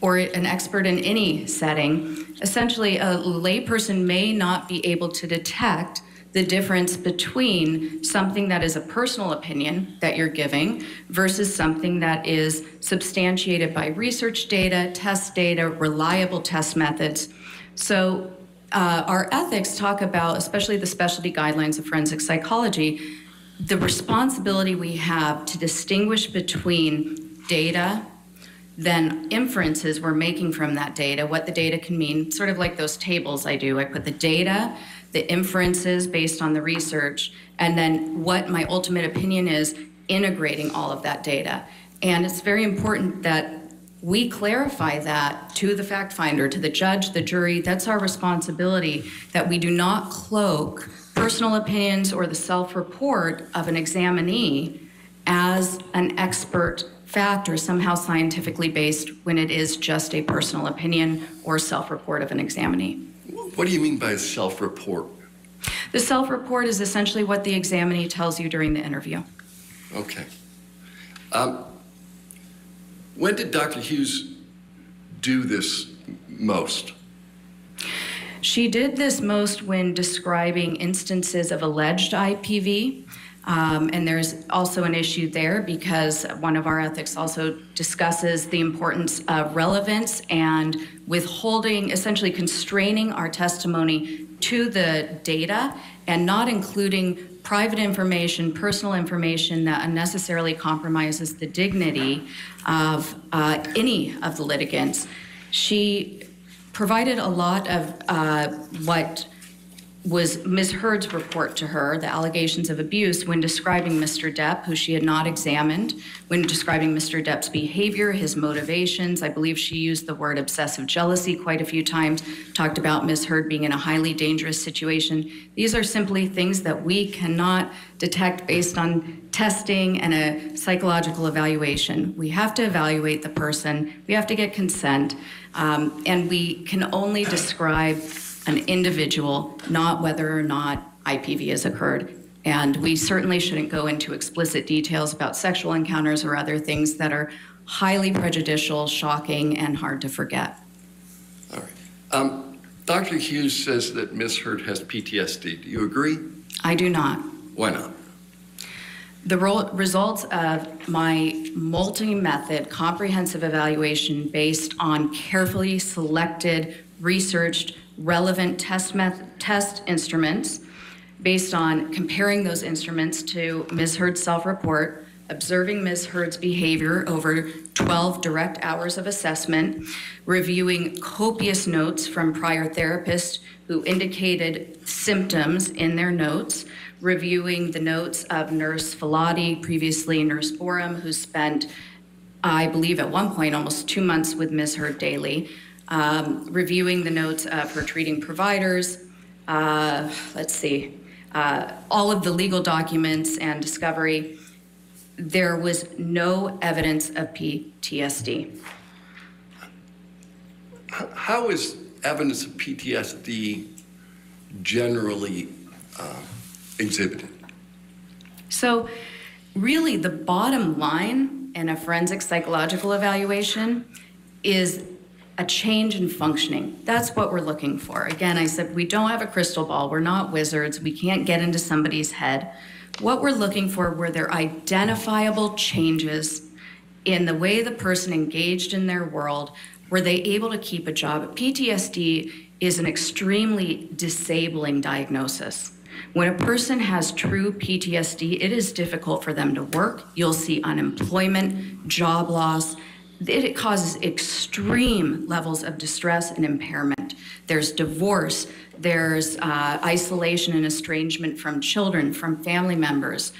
or an expert in any setting, essentially a layperson may not be able to detect the difference between something that is a personal opinion that you're giving versus something that is substantiated by research data, test data, reliable test methods. So our ethics talk about, especially the specialty guidelines of forensic psychology, the responsibility we have to distinguish between data, then inferences we're making from that data, what the data can mean, sort of like those tables I do. I put the data, the inferences based on the research, and then what my ultimate opinion is, integrating all of that data. And it's very important that we clarify that to the fact finder, to the judge, the jury. That's our responsibility, that we do not cloak personal opinions or the self-report of an examinee as an expert fact or somehow scientifically based when it is just a personal opinion or self-report of an examinee. What do you mean by self-report? The self-report is essentially what the examinee tells you during the interview. Okay. When did Dr. Hughes do this most? She did this most when describing instances of alleged IPV. And there's also an issue there because one of our ethics also discusses the importance of relevance and withholding, essentially constraining our testimony to the data and not including private information, personal information that unnecessarily compromises the dignity of any of the litigants. She provided a lot of what was Ms. Heard's report to her, the allegations of abuse, when describing Mr. Depp, who she had not examined, when describing Mr. Depp's behavior, his motivations. I believe she used the word obsessive jealousy quite a few times, talked about Ms. Heard being in a highly dangerous situation. These are simply things that we cannot detect based on testing and a psychological evaluation. We have to evaluate the person, we have to get consent, and we can only describe an individual, not whether or not IPV has occurred. And we certainly shouldn't go into explicit details about sexual encounters or other things that are highly prejudicial, shocking, and hard to forget. All right. Dr. Hughes says that Ms. Heard has PTSD. Do you agree? I do not. Why not? The results of my multi-method comprehensive evaluation based on carefully selected, researched, relevant test instruments based on comparing those instruments to Ms. Heard's self-report, observing Ms. Heard's behavior over 12 direct hours of assessment, reviewing copious notes from prior therapists who indicated symptoms in their notes, reviewing the notes of Nurse Falati, previously Nurse Borum, who spent, I believe at one point, almost 2 months with Ms. Heard daily, reviewing the notes of her treating providers, all of the legal documents and discovery. There was no evidence of PTSD. How is evidence of PTSD generally exhibited? So really the bottom line in a forensic psychological evaluation is a change in functioning. That's what we're looking for. Again, I said, we don't have a crystal ball. We're not wizards. We can't get into somebody's head. What we're looking for were their identifiable changes in the way the person engaged in their world. Were they able to keep a job? PTSD is an extremely disabling diagnosis. When a person has true PTSD, it is difficult for them to work. You'll see unemployment, job loss. It causes extreme levels of distress and impairment. There's divorce, there's isolation and estrangement from children, from family members,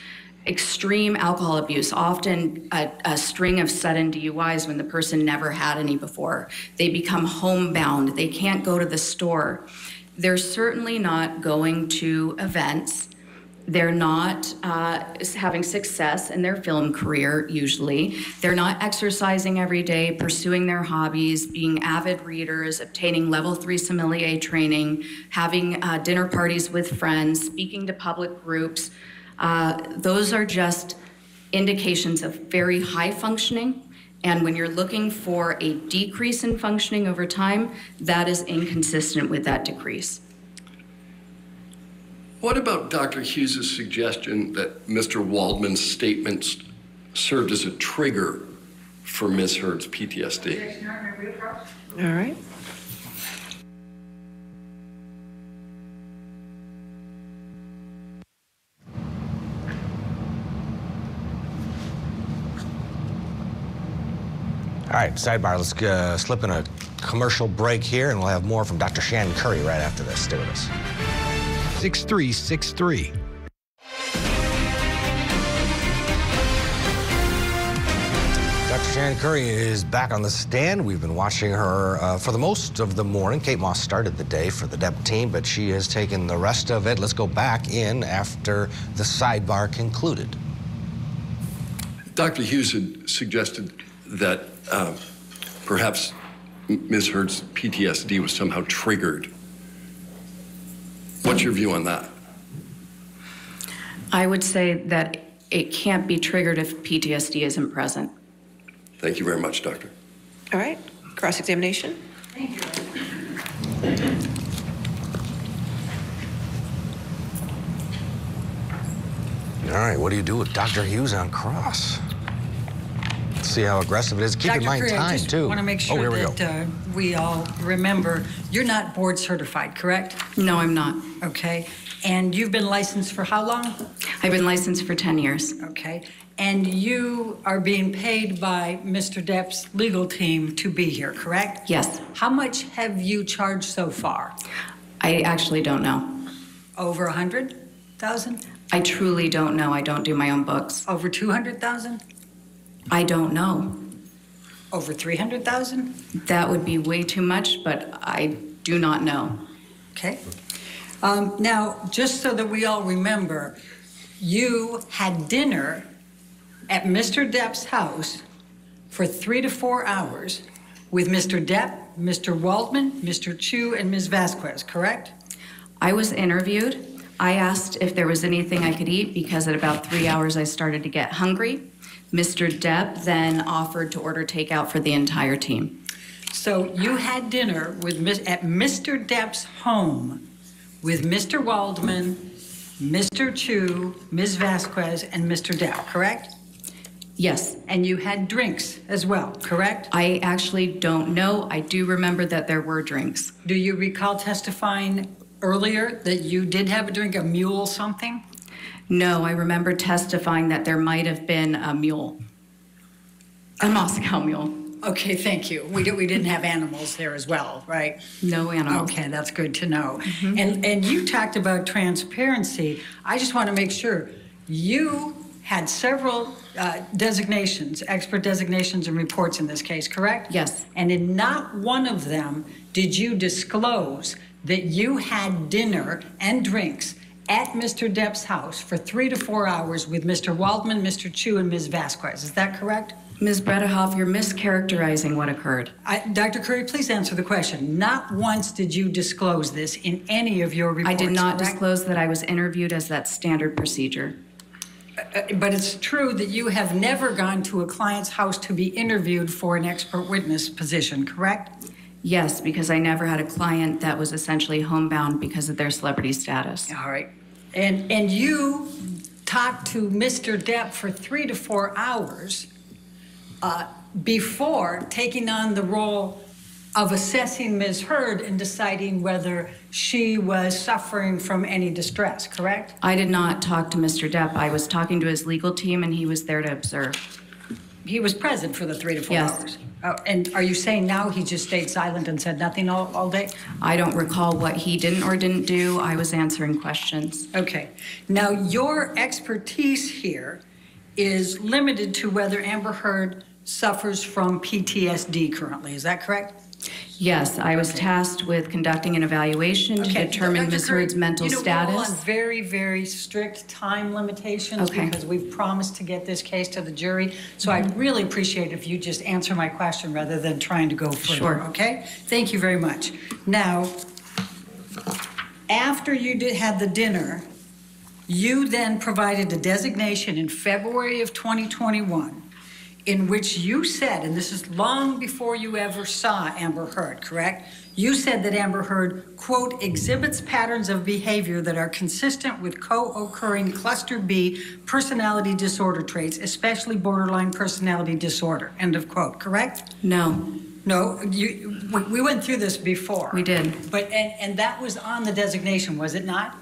extreme alcohol abuse, often a string of sudden DUIs when the person never had any before. They become homebound, they can't go to the store. They're certainly not going to events. They're not having success in their film career, usually. They're not exercising every day, pursuing their hobbies, being avid readers, obtaining level 3 sommelier training, having dinner parties with friends, speaking to public groups. Those are just indications of very high functioning. And when you're looking for a decrease in functioning over time, that is inconsistent with that decrease. What about Dr. Hughes' suggestion that Mr. Waldman's statements served as a trigger for Ms. Heard's PTSD? All right. All right, sidebar, let's slip in a commercial break here, and we'll have more from Dr. Shannon Curry right after this. Stay with us. 6363. Dr. Shannon Curry is back on the stand. We've been watching her for the most of the morning. Kate Moss started the day for the Depp team, but she has taken the rest of it. Let's go back in after the sidebar concluded. Dr. Hughes had suggested that perhaps Ms. Heard's PTSD was somehow triggered. What's your view on that? I would say that it can't be triggered if PTSD isn't present. Thank you very much, Doctor. All right, cross-examination. Thank you. All right, what do you do with Dr. Hughes on cross? Let's see how aggressive it is. Keep in mind time, too. I want to make sure that we all remember, you're not board certified, correct? No, I'm not. Okay, and you've been licensed for how long? I've been licensed for 10 years. Okay, and you are being paid by Mr. Depp's legal team to be here, correct? Yes. How much have you charged so far? I actually don't know. Over 100,000? I truly don't know. I don't do my own books. Over 200,000? I don't know. Over 300,000? That would be way too much, but I do not know. Okay. Now, just so that we all remember, you had dinner at Mr. Depp's house for 3 to 4 hours with Mr. Depp, Mr. Waldman, Mr. Chu, and Ms. Vasquez, correct? I was interviewed. I asked if there was anything I could eat because at about 3 hours I started to get hungry. Mr. Depp then offered to order takeout for the entire team. So you had dinner with at Mr. Depp's home with Mr. Waldman, Mr. Chu, Ms. Vasquez, and Mr. Depp, correct? Yes. And you had drinks as well, correct? I actually don't know. I do remember that there were drinks. Do you recall testifying earlier that you did have a drink, a mule something? No, I remember testifying that there might have been a mule, a Moscow mule. Okay, thank you. We didn't have animals there as well, right? No animals. Okay, that's good to know. Mm-hmm. And you talked about transparency. I just want to make sure you had several designations, expert designations and reports in this case, correct? Yes. And in not one of them did you disclose that you had dinner and drinks at Mr. Depp's house for 3 to 4 hours with Mr. Waldman, Mr. Chu, and Ms. Vasquez. Is that correct? Ms. Bredehoft, you're mischaracterizing what occurred. Dr. Curry, please answer the question. Not once did you disclose this in any of your reports, I did not disclose that I was interviewed as that standard procedure. But it's true that you have never gone to a client's house to be interviewed for an expert witness position, correct? Yes, because I never had a client that was essentially homebound because of their celebrity status. All right. And you talked to Mr. Depp for 3 to 4 hours before taking on the role of assessing Ms. Heard and deciding whether she was suffering from any distress, correct? I did not talk to Mr. Depp. I was talking to his legal team, and he was there to observe. He was present for the 3 to 4 hours. And are you saying now he just stayed silent and said nothing all day? I don't recall what he didn't or didn't do. I was answering questions. Okay. Now, your expertise here is limited to whether Amber Heard suffers from PTSD currently. Is that correct? Yes. I was tasked with conducting an evaluation to determine Ms. Heard's mental status. We're on very, very strict time limitations because we've promised to get this case to the jury. So I really appreciate if you just answer my question rather than trying to go further. Sure. Okay? Thank you very much. Now, after you had the dinner, you then provided a designation in February of 2021 in which you said, and this is long before you ever saw Amber Heard, correct? You said that Amber Heard, quote, exhibits patterns of behavior that are consistent with co-occurring cluster B personality disorder traits, especially borderline personality disorder, end of quote, correct? No. No, we went through this before. We did. But, and that was on the designation, was it not?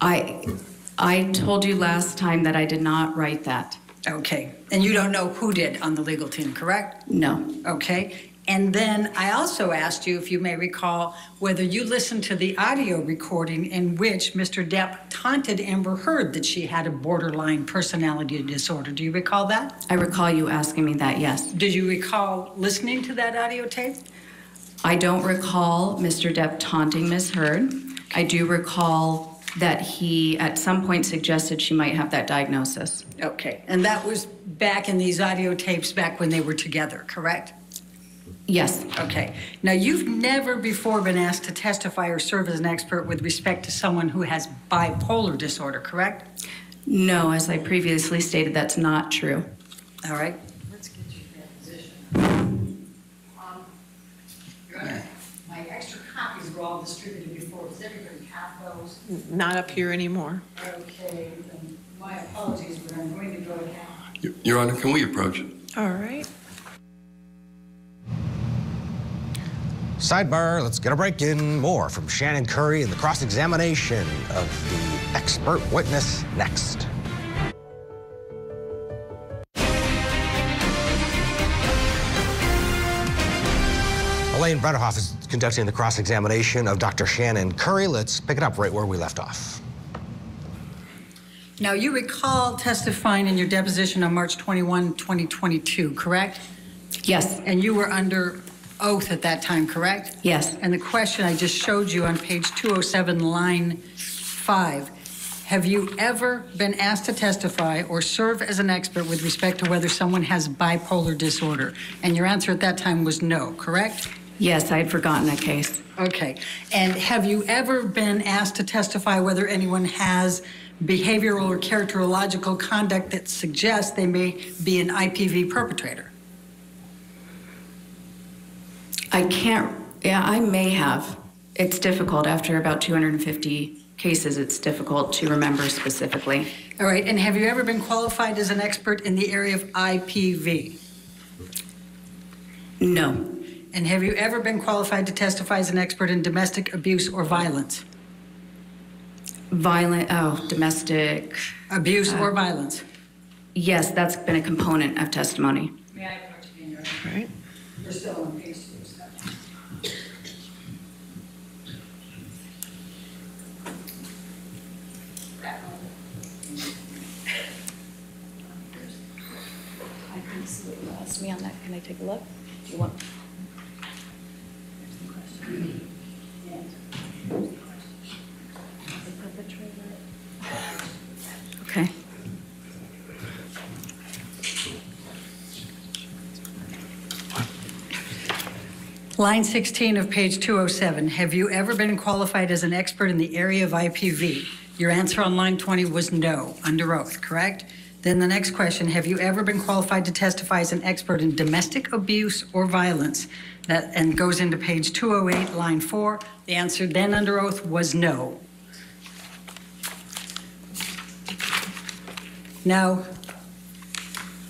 I told you last time that I did not write that. Okay, and you don't know who did on the legal team, correct? No. Okay, and then I also asked you, if you may recall, whether you listened to the audio recording in which Mr. Depp taunted Amber Heard that she had a borderline personality disorder. Do you recall that? I recall you asking me that, yes. Did you recall listening to that audio tape? I don't recall Mr. Depp taunting Ms. Heard. I do recall that he at some point suggested she might have that diagnosis. Okay, and that was back in these audio tapes back when they were together, correct? Yes. Okay, now you've never before been asked to testify or serve as an expert with respect to someone who has bipolar disorder, correct? No, as I previously stated, that's not true. All right. Let's get you to that position. My extra copies were all distributed before. Does everybody have those? Not up here anymore. Okay, then my apologies, but I'm going to go down. Your Honor, can we approach? All right. Sidebar, let's get a break in more from Shannon Curry and the cross-examination of the expert witness next. Elaine Bredehoft is conducting the cross-examination of Dr. Shannon Curry. Let's pick it up right where we left off. Now, you recall testifying in your deposition on March 21, 2022, correct? Yes. And you were under oath at that time, correct? Yes. And the question I just showed you on page 207, line 5, have you ever been asked to testify or serve as an expert with respect to whether someone has bipolar disorder? And your answer at that time was no, correct? Yes, I had forgotten that case. Okay. And have you ever been asked to testify whether anyone has behavioral or characterological conduct that suggests they may be an IPV perpetrator? I can't, yeah, I may have. It's difficult. After about 250 cases, it's difficult to remember specifically. All right, and have you ever been qualified as an expert in the area of IPV? No. And have you ever been qualified to testify as an expert in domestic abuse or violence? Domestic. Abuse or violence? Yes, that's been a component of testimony. May I approach you in your office? All right. You're still on page 207. I can see what you asked me on that. Can I take a look? Do you want? There's the question. And the perpetrator. Okay. Line 16 of page 207, have you ever been qualified as an expert in the area of IPV? Your answer on line 20 was no, under oath, correct? Then the next question, have you ever been qualified to testify as an expert in domestic abuse or violence? That and goes into page 208, line 4. The answer then under oath was no. Now,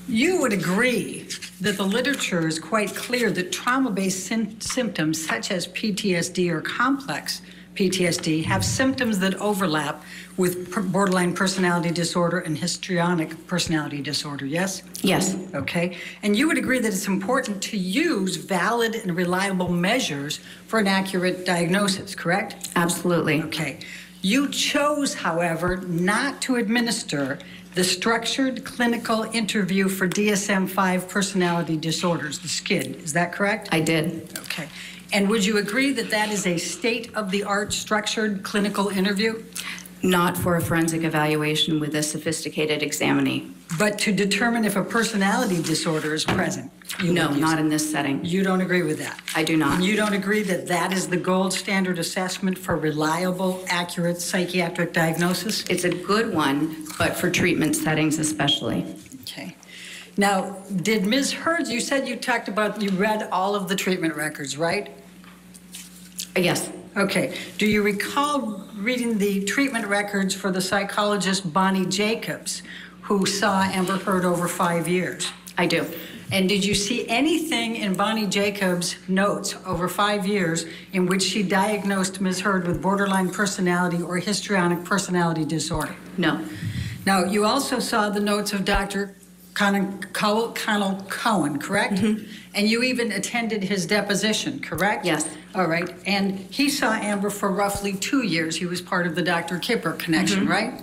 you would agree that the literature is quite clear that trauma-based symptoms such as PTSD or complex PTSD have symptoms that overlap with borderline personality disorder and histrionic personality disorder, yes? Yes. Okay, and you would agree that it's important to use valid and reliable measures for an accurate diagnosis, correct? Absolutely. Okay, you chose, however, not to administer the Structured Clinical Interview for DSM-5 Personality Disorders, the SCID, is that correct? I did. Okay. And would you agree that that is a state-of-the-art structured clinical interview? Not for a forensic evaluation with a sophisticated examinee. But to determine if a personality disorder is present? No, not in this setting. You don't agree with that? I do not. And you don't agree that that is the gold standard assessment for reliable, accurate psychiatric diagnosis? It's a good one, but for treatment settings especially. Okay. Now, did Ms. Heard, you said you talked about, you read all of the treatment records, right? Yes. Okay. Do you recall reading the treatment records for the psychologist Bonnie Jacobs, who saw Amber Heard over 5 years? I do. And did you see anything in Bonnie Jacobs' notes over 5 years in which she diagnosed Ms. Heard with borderline personality or histrionic personality disorder? No. Now, you also saw the notes of Dr. Connell Cohen, correct? Mm-hmm. And you even attended his deposition, correct? Yes. All right. And he saw Amber for roughly 2 years. He was part of the Dr. Kipper connection, mm-hmm. right?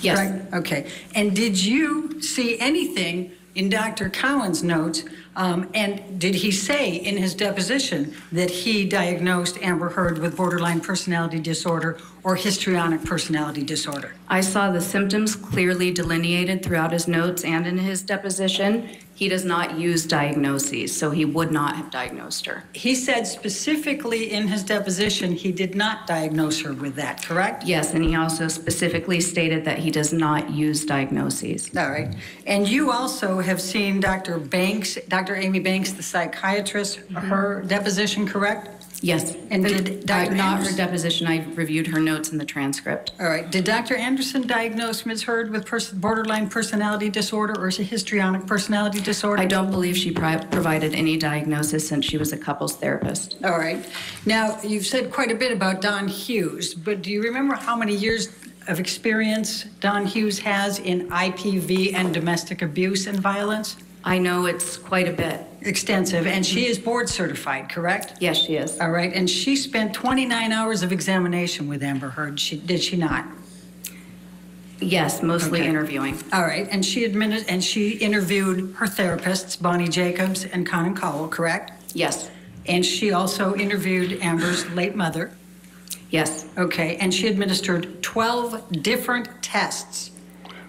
Yes. Right? Okay. And did you see anything in Dr. Cohen's notes And did he say in his deposition that he diagnosed Amber Heard with borderline personality disorder or histrionic personality disorder? I saw the symptoms clearly delineated throughout his notes and in his deposition. He does not use diagnoses, so he would not have diagnosed her. He said specifically in his deposition he did not diagnose her with that, correct? Yes, and he also specifically stated that he does not use diagnoses. All right. And you also have seen Dr. Banks, Dr. Amy Banks, the psychiatrist, her deposition, correct? Yes. And did Dr. Not her deposition. I reviewed her notes in the transcript. All right. Did Dr. Anderson diagnose Ms. Heard with borderline personality disorder or histrionic personality disorder? I don't believe she provided any diagnosis since she was a couples therapist. All right. Now, you've said quite a bit about Don Hughes, but do you remember how many years of experience Don Hughes has in IPV and domestic abuse and violence? I know it's quite a bit. Extensive, and she is board certified, correct? Yes, she is. All right, and she spent 29 hours of examination with Amber Heard, did she not? Yes, mostly interviewing. All right, and she interviewed her therapists, Bonnie Jacobs and Connell Cohen, correct? Yes. And she also interviewed Amber's late mother? Yes. Okay, and she administered 12 different tests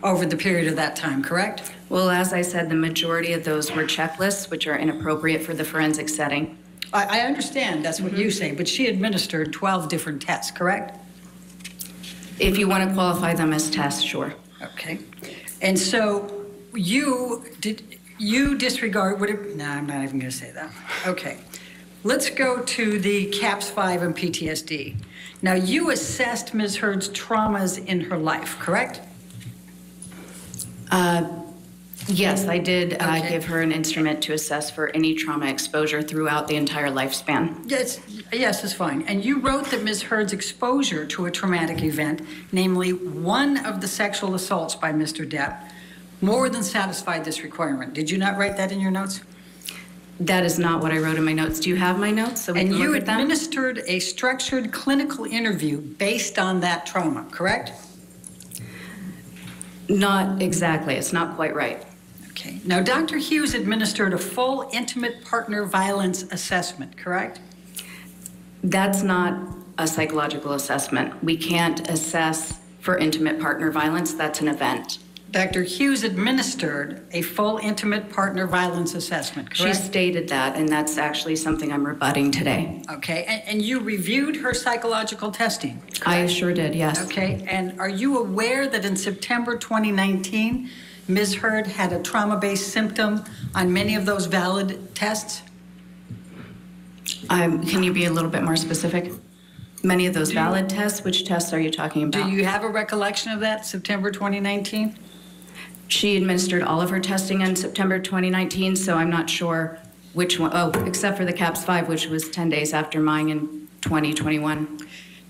over the period of that time, correct? Well, as I said, the majority of those were checklists, which are inappropriate for the forensic setting. I understand that's what you say, but she administered 12 different tests, correct? If you want to qualify them as tests, sure. Okay. And so you disregard no, I'm not even going to say that. Okay. Let's go to the CAPS-5 and PTSD. Now, you assessed Ms. Heard's traumas in her life, correct? Yes, I did give her an instrument to assess for any trauma exposure throughout the entire lifespan. Yes, it's fine. And you wrote that Ms. Heard's exposure to a traumatic event, namely one of the sexual assaults by Mr. Depp, more than satisfied this requirement. Did you not write that in your notes? That is not what I wrote in my notes. Do you have my notes? So we can look at them? And you administered a structured clinical interview based on that trauma, correct? Not exactly. It's not quite right. Okay. Now, Dr. Hughes administered a full intimate partner violence assessment, correct? That's not a psychological assessment. We can't assess for intimate partner violence. That's an event. Dr. Hughes administered a full intimate partner violence assessment, correct? She stated that, and that's actually something I'm rebutting today. Okay, and you reviewed her psychological testing, correct? I sure did, yes. Okay, and are you aware that in September 2019, Ms. Heard had a trauma-based symptom on many of those valid tests? Can you be a little bit more specific? Many of those valid tests? Which tests are you talking about? Do you have a recollection of that, September 2019? She administered all of her testing in September 2019, so I'm not sure which one, except for the CAPS-5, which was 10 days after mine in 2021.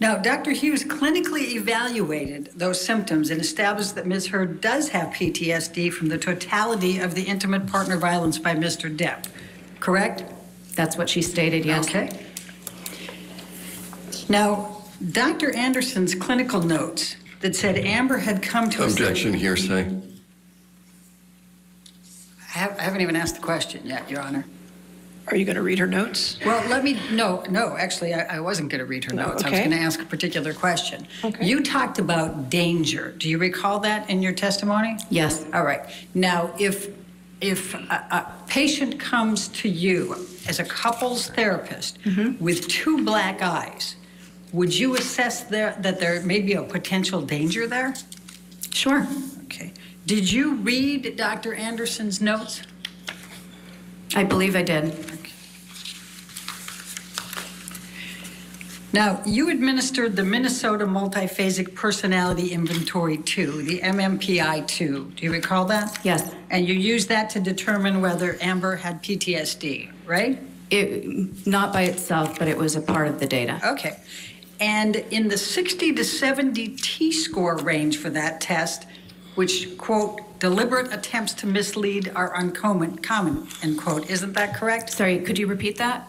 Now, Dr. Hughes clinically evaluated those symptoms and established that Ms. Heard does have PTSD from the totality of the intimate partner violence by Mr. Depp, correct? That's what she stated, yes. Okay. Now, Dr. Anderson's clinical notes that said Amber had come to... Objection, hearsay. I haven't even asked the question yet, Your Honor. Are you going to read her notes? Well, actually, I wasn't going to read her notes. Okay. I was going to ask a particular question. Okay. You talked about danger. Do you recall that in your testimony? Yes. All right. Now, if a patient comes to you as a couples therapist with two black eyes, would you assess that there may be a potential danger there? Sure. Okay. Did you read Dr. Anderson's notes? I believe I did. Okay. Now, you administered the Minnesota Multiphasic Personality Inventory 2, the MMPI-2. Do you recall that? Yes. And you used that to determine whether Amber had PTSD, right? Not by itself, but it was a part of the data. Okay. And in the 60 to 70 T-score range for that test, which, quote, deliberate attempts to mislead are uncommon, end quote. Isn't that correct? Sorry, could you repeat that?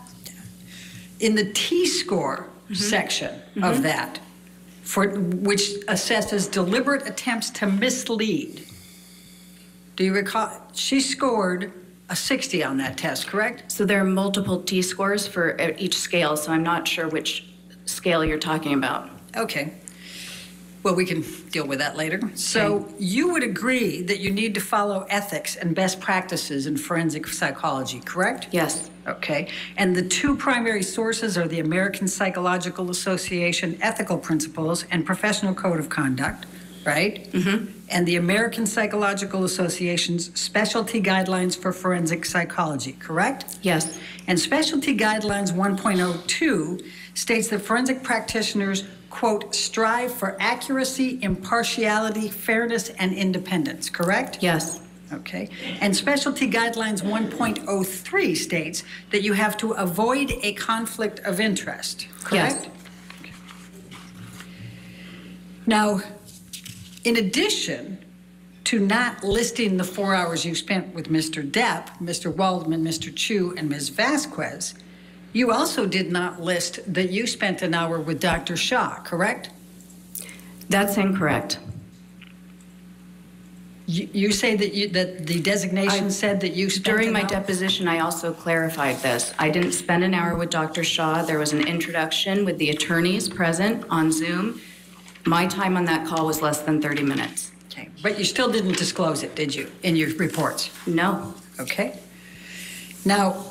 In the T-score section of that, which assesses deliberate attempts to mislead, do you recall? She scored a 60 on that test, correct? So there are multiple T-scores for each scale, so I'm not sure which scale you're talking about. Okay. Well, we can deal with that later. Okay. So you would agree that you need to follow ethics and best practices in forensic psychology, correct? Yes. Okay. And the two primary sources are the American Psychological Association Ethical Principles and Professional Code of Conduct, right? Mm-hmm. And the American Psychological Association's Specialty Guidelines for Forensic Psychology, correct? Yes. And Specialty Guidelines 1.02 states that forensic practitioners, quote, strive for accuracy, impartiality, fairness, and independence, correct? Yes. Okay. And Specialty Guidelines 1.03 states that you have to avoid a conflict of interest, correct? Yes. Okay. Now, in addition to not listing the 4 hours you spent with Mr. Depp, Mr. Waldman, Mr. Chu, and Ms. Vasquez, you also did not list that you spent an hour with Dr. Shaw, correct? That's incorrect. You say that, that the designation said that you spent during my deposition, I also clarified this. I didn't spend an hour with Dr. Shaw. There was an introduction with the attorneys present on Zoom. My time on that call was less than 30 minutes. Okay, but you still didn't disclose it, did you, in your reports? No. Okay. Now,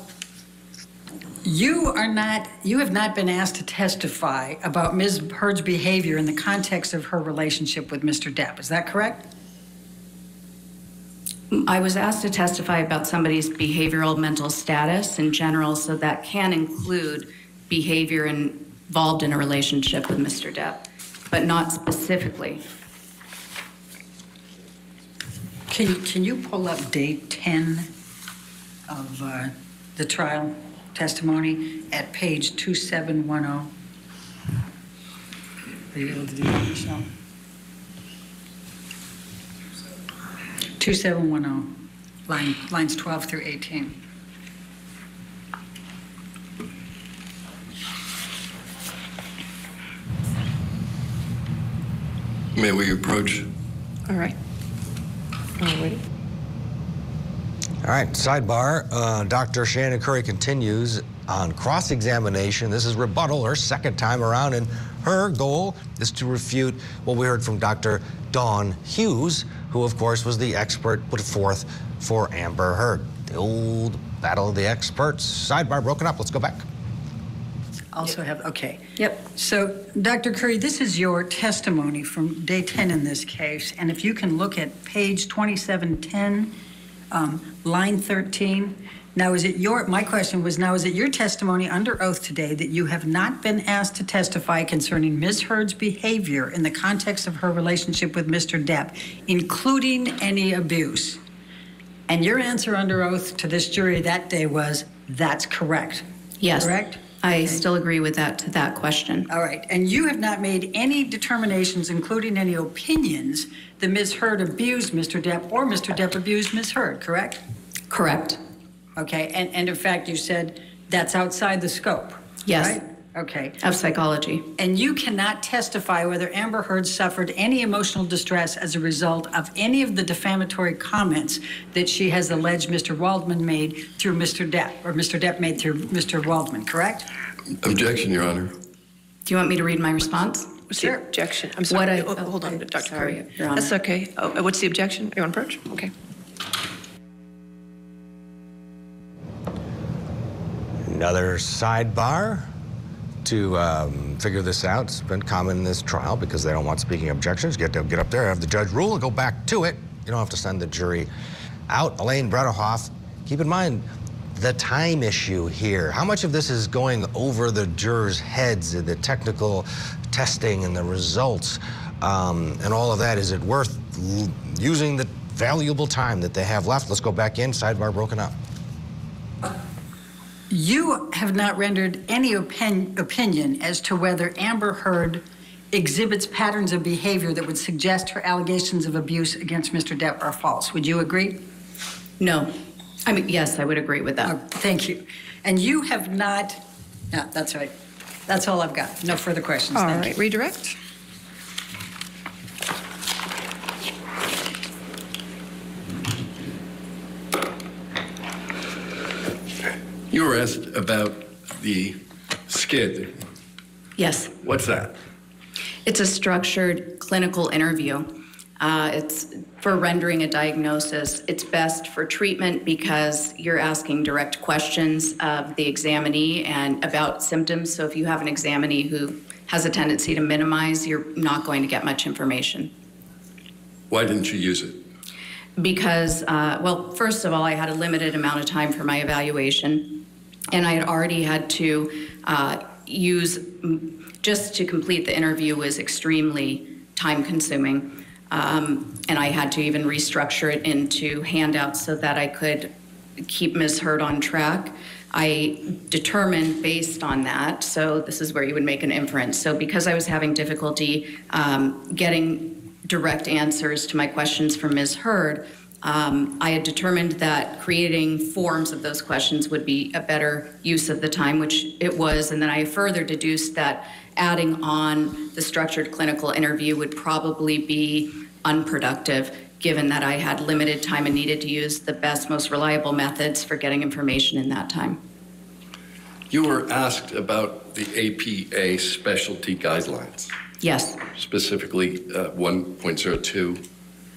you have not been asked to testify about Ms. Heard's behavior in the context of her relationship with Mr. Depp. Is that correct? I was asked to testify about somebody's behavioral mental status in general, so that can include behavior involved in a relationship with Mr. Depp, but not specifically. Can you pull up day 10 of the trial testimony at page 2710? Are you able to do that, Michelle? 2710, lines 12 through 18. May we approach? All right. All right, sidebar. Dr. Shannon Curry continues on cross-examination. This is rebuttal, her second time around, and her goal is to refute what we heard from Dr. Dawn Hughes, who, of course, was the expert put forth for Amber Heard. The old battle of the experts. Sidebar broken up. Let's go back. Also have, okay. Yep. So, Dr. Curry, this is your testimony from day 10 in this case, and if you can look at page 2710, line 13. Now, is it your, my question was, now, is it your testimony under oath today that you have not been asked to testify concerning Ms. Heard's behavior in the context of her relationship with Mr. Depp, including any abuse? And your answer under oath to this jury that day was, that's correct. Yes. Correct? I still agree with that, to that question. All right. And you have not made any determinations, including any opinions, that Ms. Heard abused Mr. Depp or Mr. Depp abused Ms. Heard, correct? Correct. Okay. And in fact, you said that's outside the scope. Yes. Right? Okay. Of psychology. And you cannot testify whether Amber Heard suffered any emotional distress as a result of any of the defamatory comments that she has alleged Mr. Waldman made through Mr. Depp, or Mr. Depp made through Mr. Waldman, correct? Objection, Your Honor. Do you want me to read my response? What's the objection? I'm sorry. Hold on, Dr. Curry. Your Honor. That's okay. Oh, what's the objection? You want to approach? Okay. Another sidebar. To figure this out, it's been common in this trial because they don't want speaking objections. They'll get up there, have the judge rule, and go back to it. You don't have to send the jury out. Elaine Bredehoft, keep in mind the time issue here. How much of this is going over the jurors' heads, and the technical testing and the results, and all of that? Is it worth using the valuable time that they have left? Let's go back in. Sidebar broken up. You have not rendered any opinion as to whether Amber Heard exhibits patterns of behavior that would suggest her allegations of abuse against Mr. Depp are false. Would you agree? No. I mean, yes, I would agree with that. Oh, thank you. And you have not... No, that's right. That's all I've got. No further questions. All right. Redirect. You were asked about the SCID. Yes. What's that? It's a structured clinical interview. It's for rendering a diagnosis. It's best for treatment because you're asking direct questions of the examinee and about symptoms. So if you have an examinee who has a tendency to minimize, you're not going to get much information. Why didn't you use it? Because, well, first of all, I had a limited amount of time for my evaluation, and I had already had to use, just to complete the interview was extremely time-consuming, and I had to even restructure it into handouts so that I could keep Ms. Heard on track. I determined based on that, so this is where you would make an inference. So because I was having difficulty getting direct answers to my questions from Ms. Heard, I had determined that creating forms of those questions would be a better use of the time, which it was, and then I further deduced that adding on the structured clinical interview would probably be unproductive, given that I had limited time and needed to use the best, most reliable methods for getting information in that time. You were asked about the APA specialty guidelines. Yes. Specifically 1.02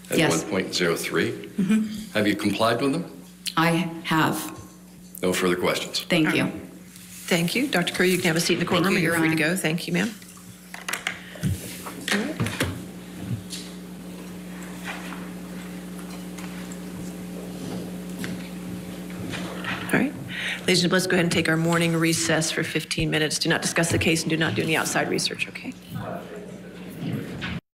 and yes. 1.03. Mm-hmm. Have you complied with them? I have. No further questions. Thank you. Thank you. Dr. Curry, you can have a seat in the courtroom. You're free to go. Thank you, ma'am. All right. Ladies and gentlemen, let's go ahead and take our morning recess for 15 minutes. Do not discuss the case and do not do any outside research, okay?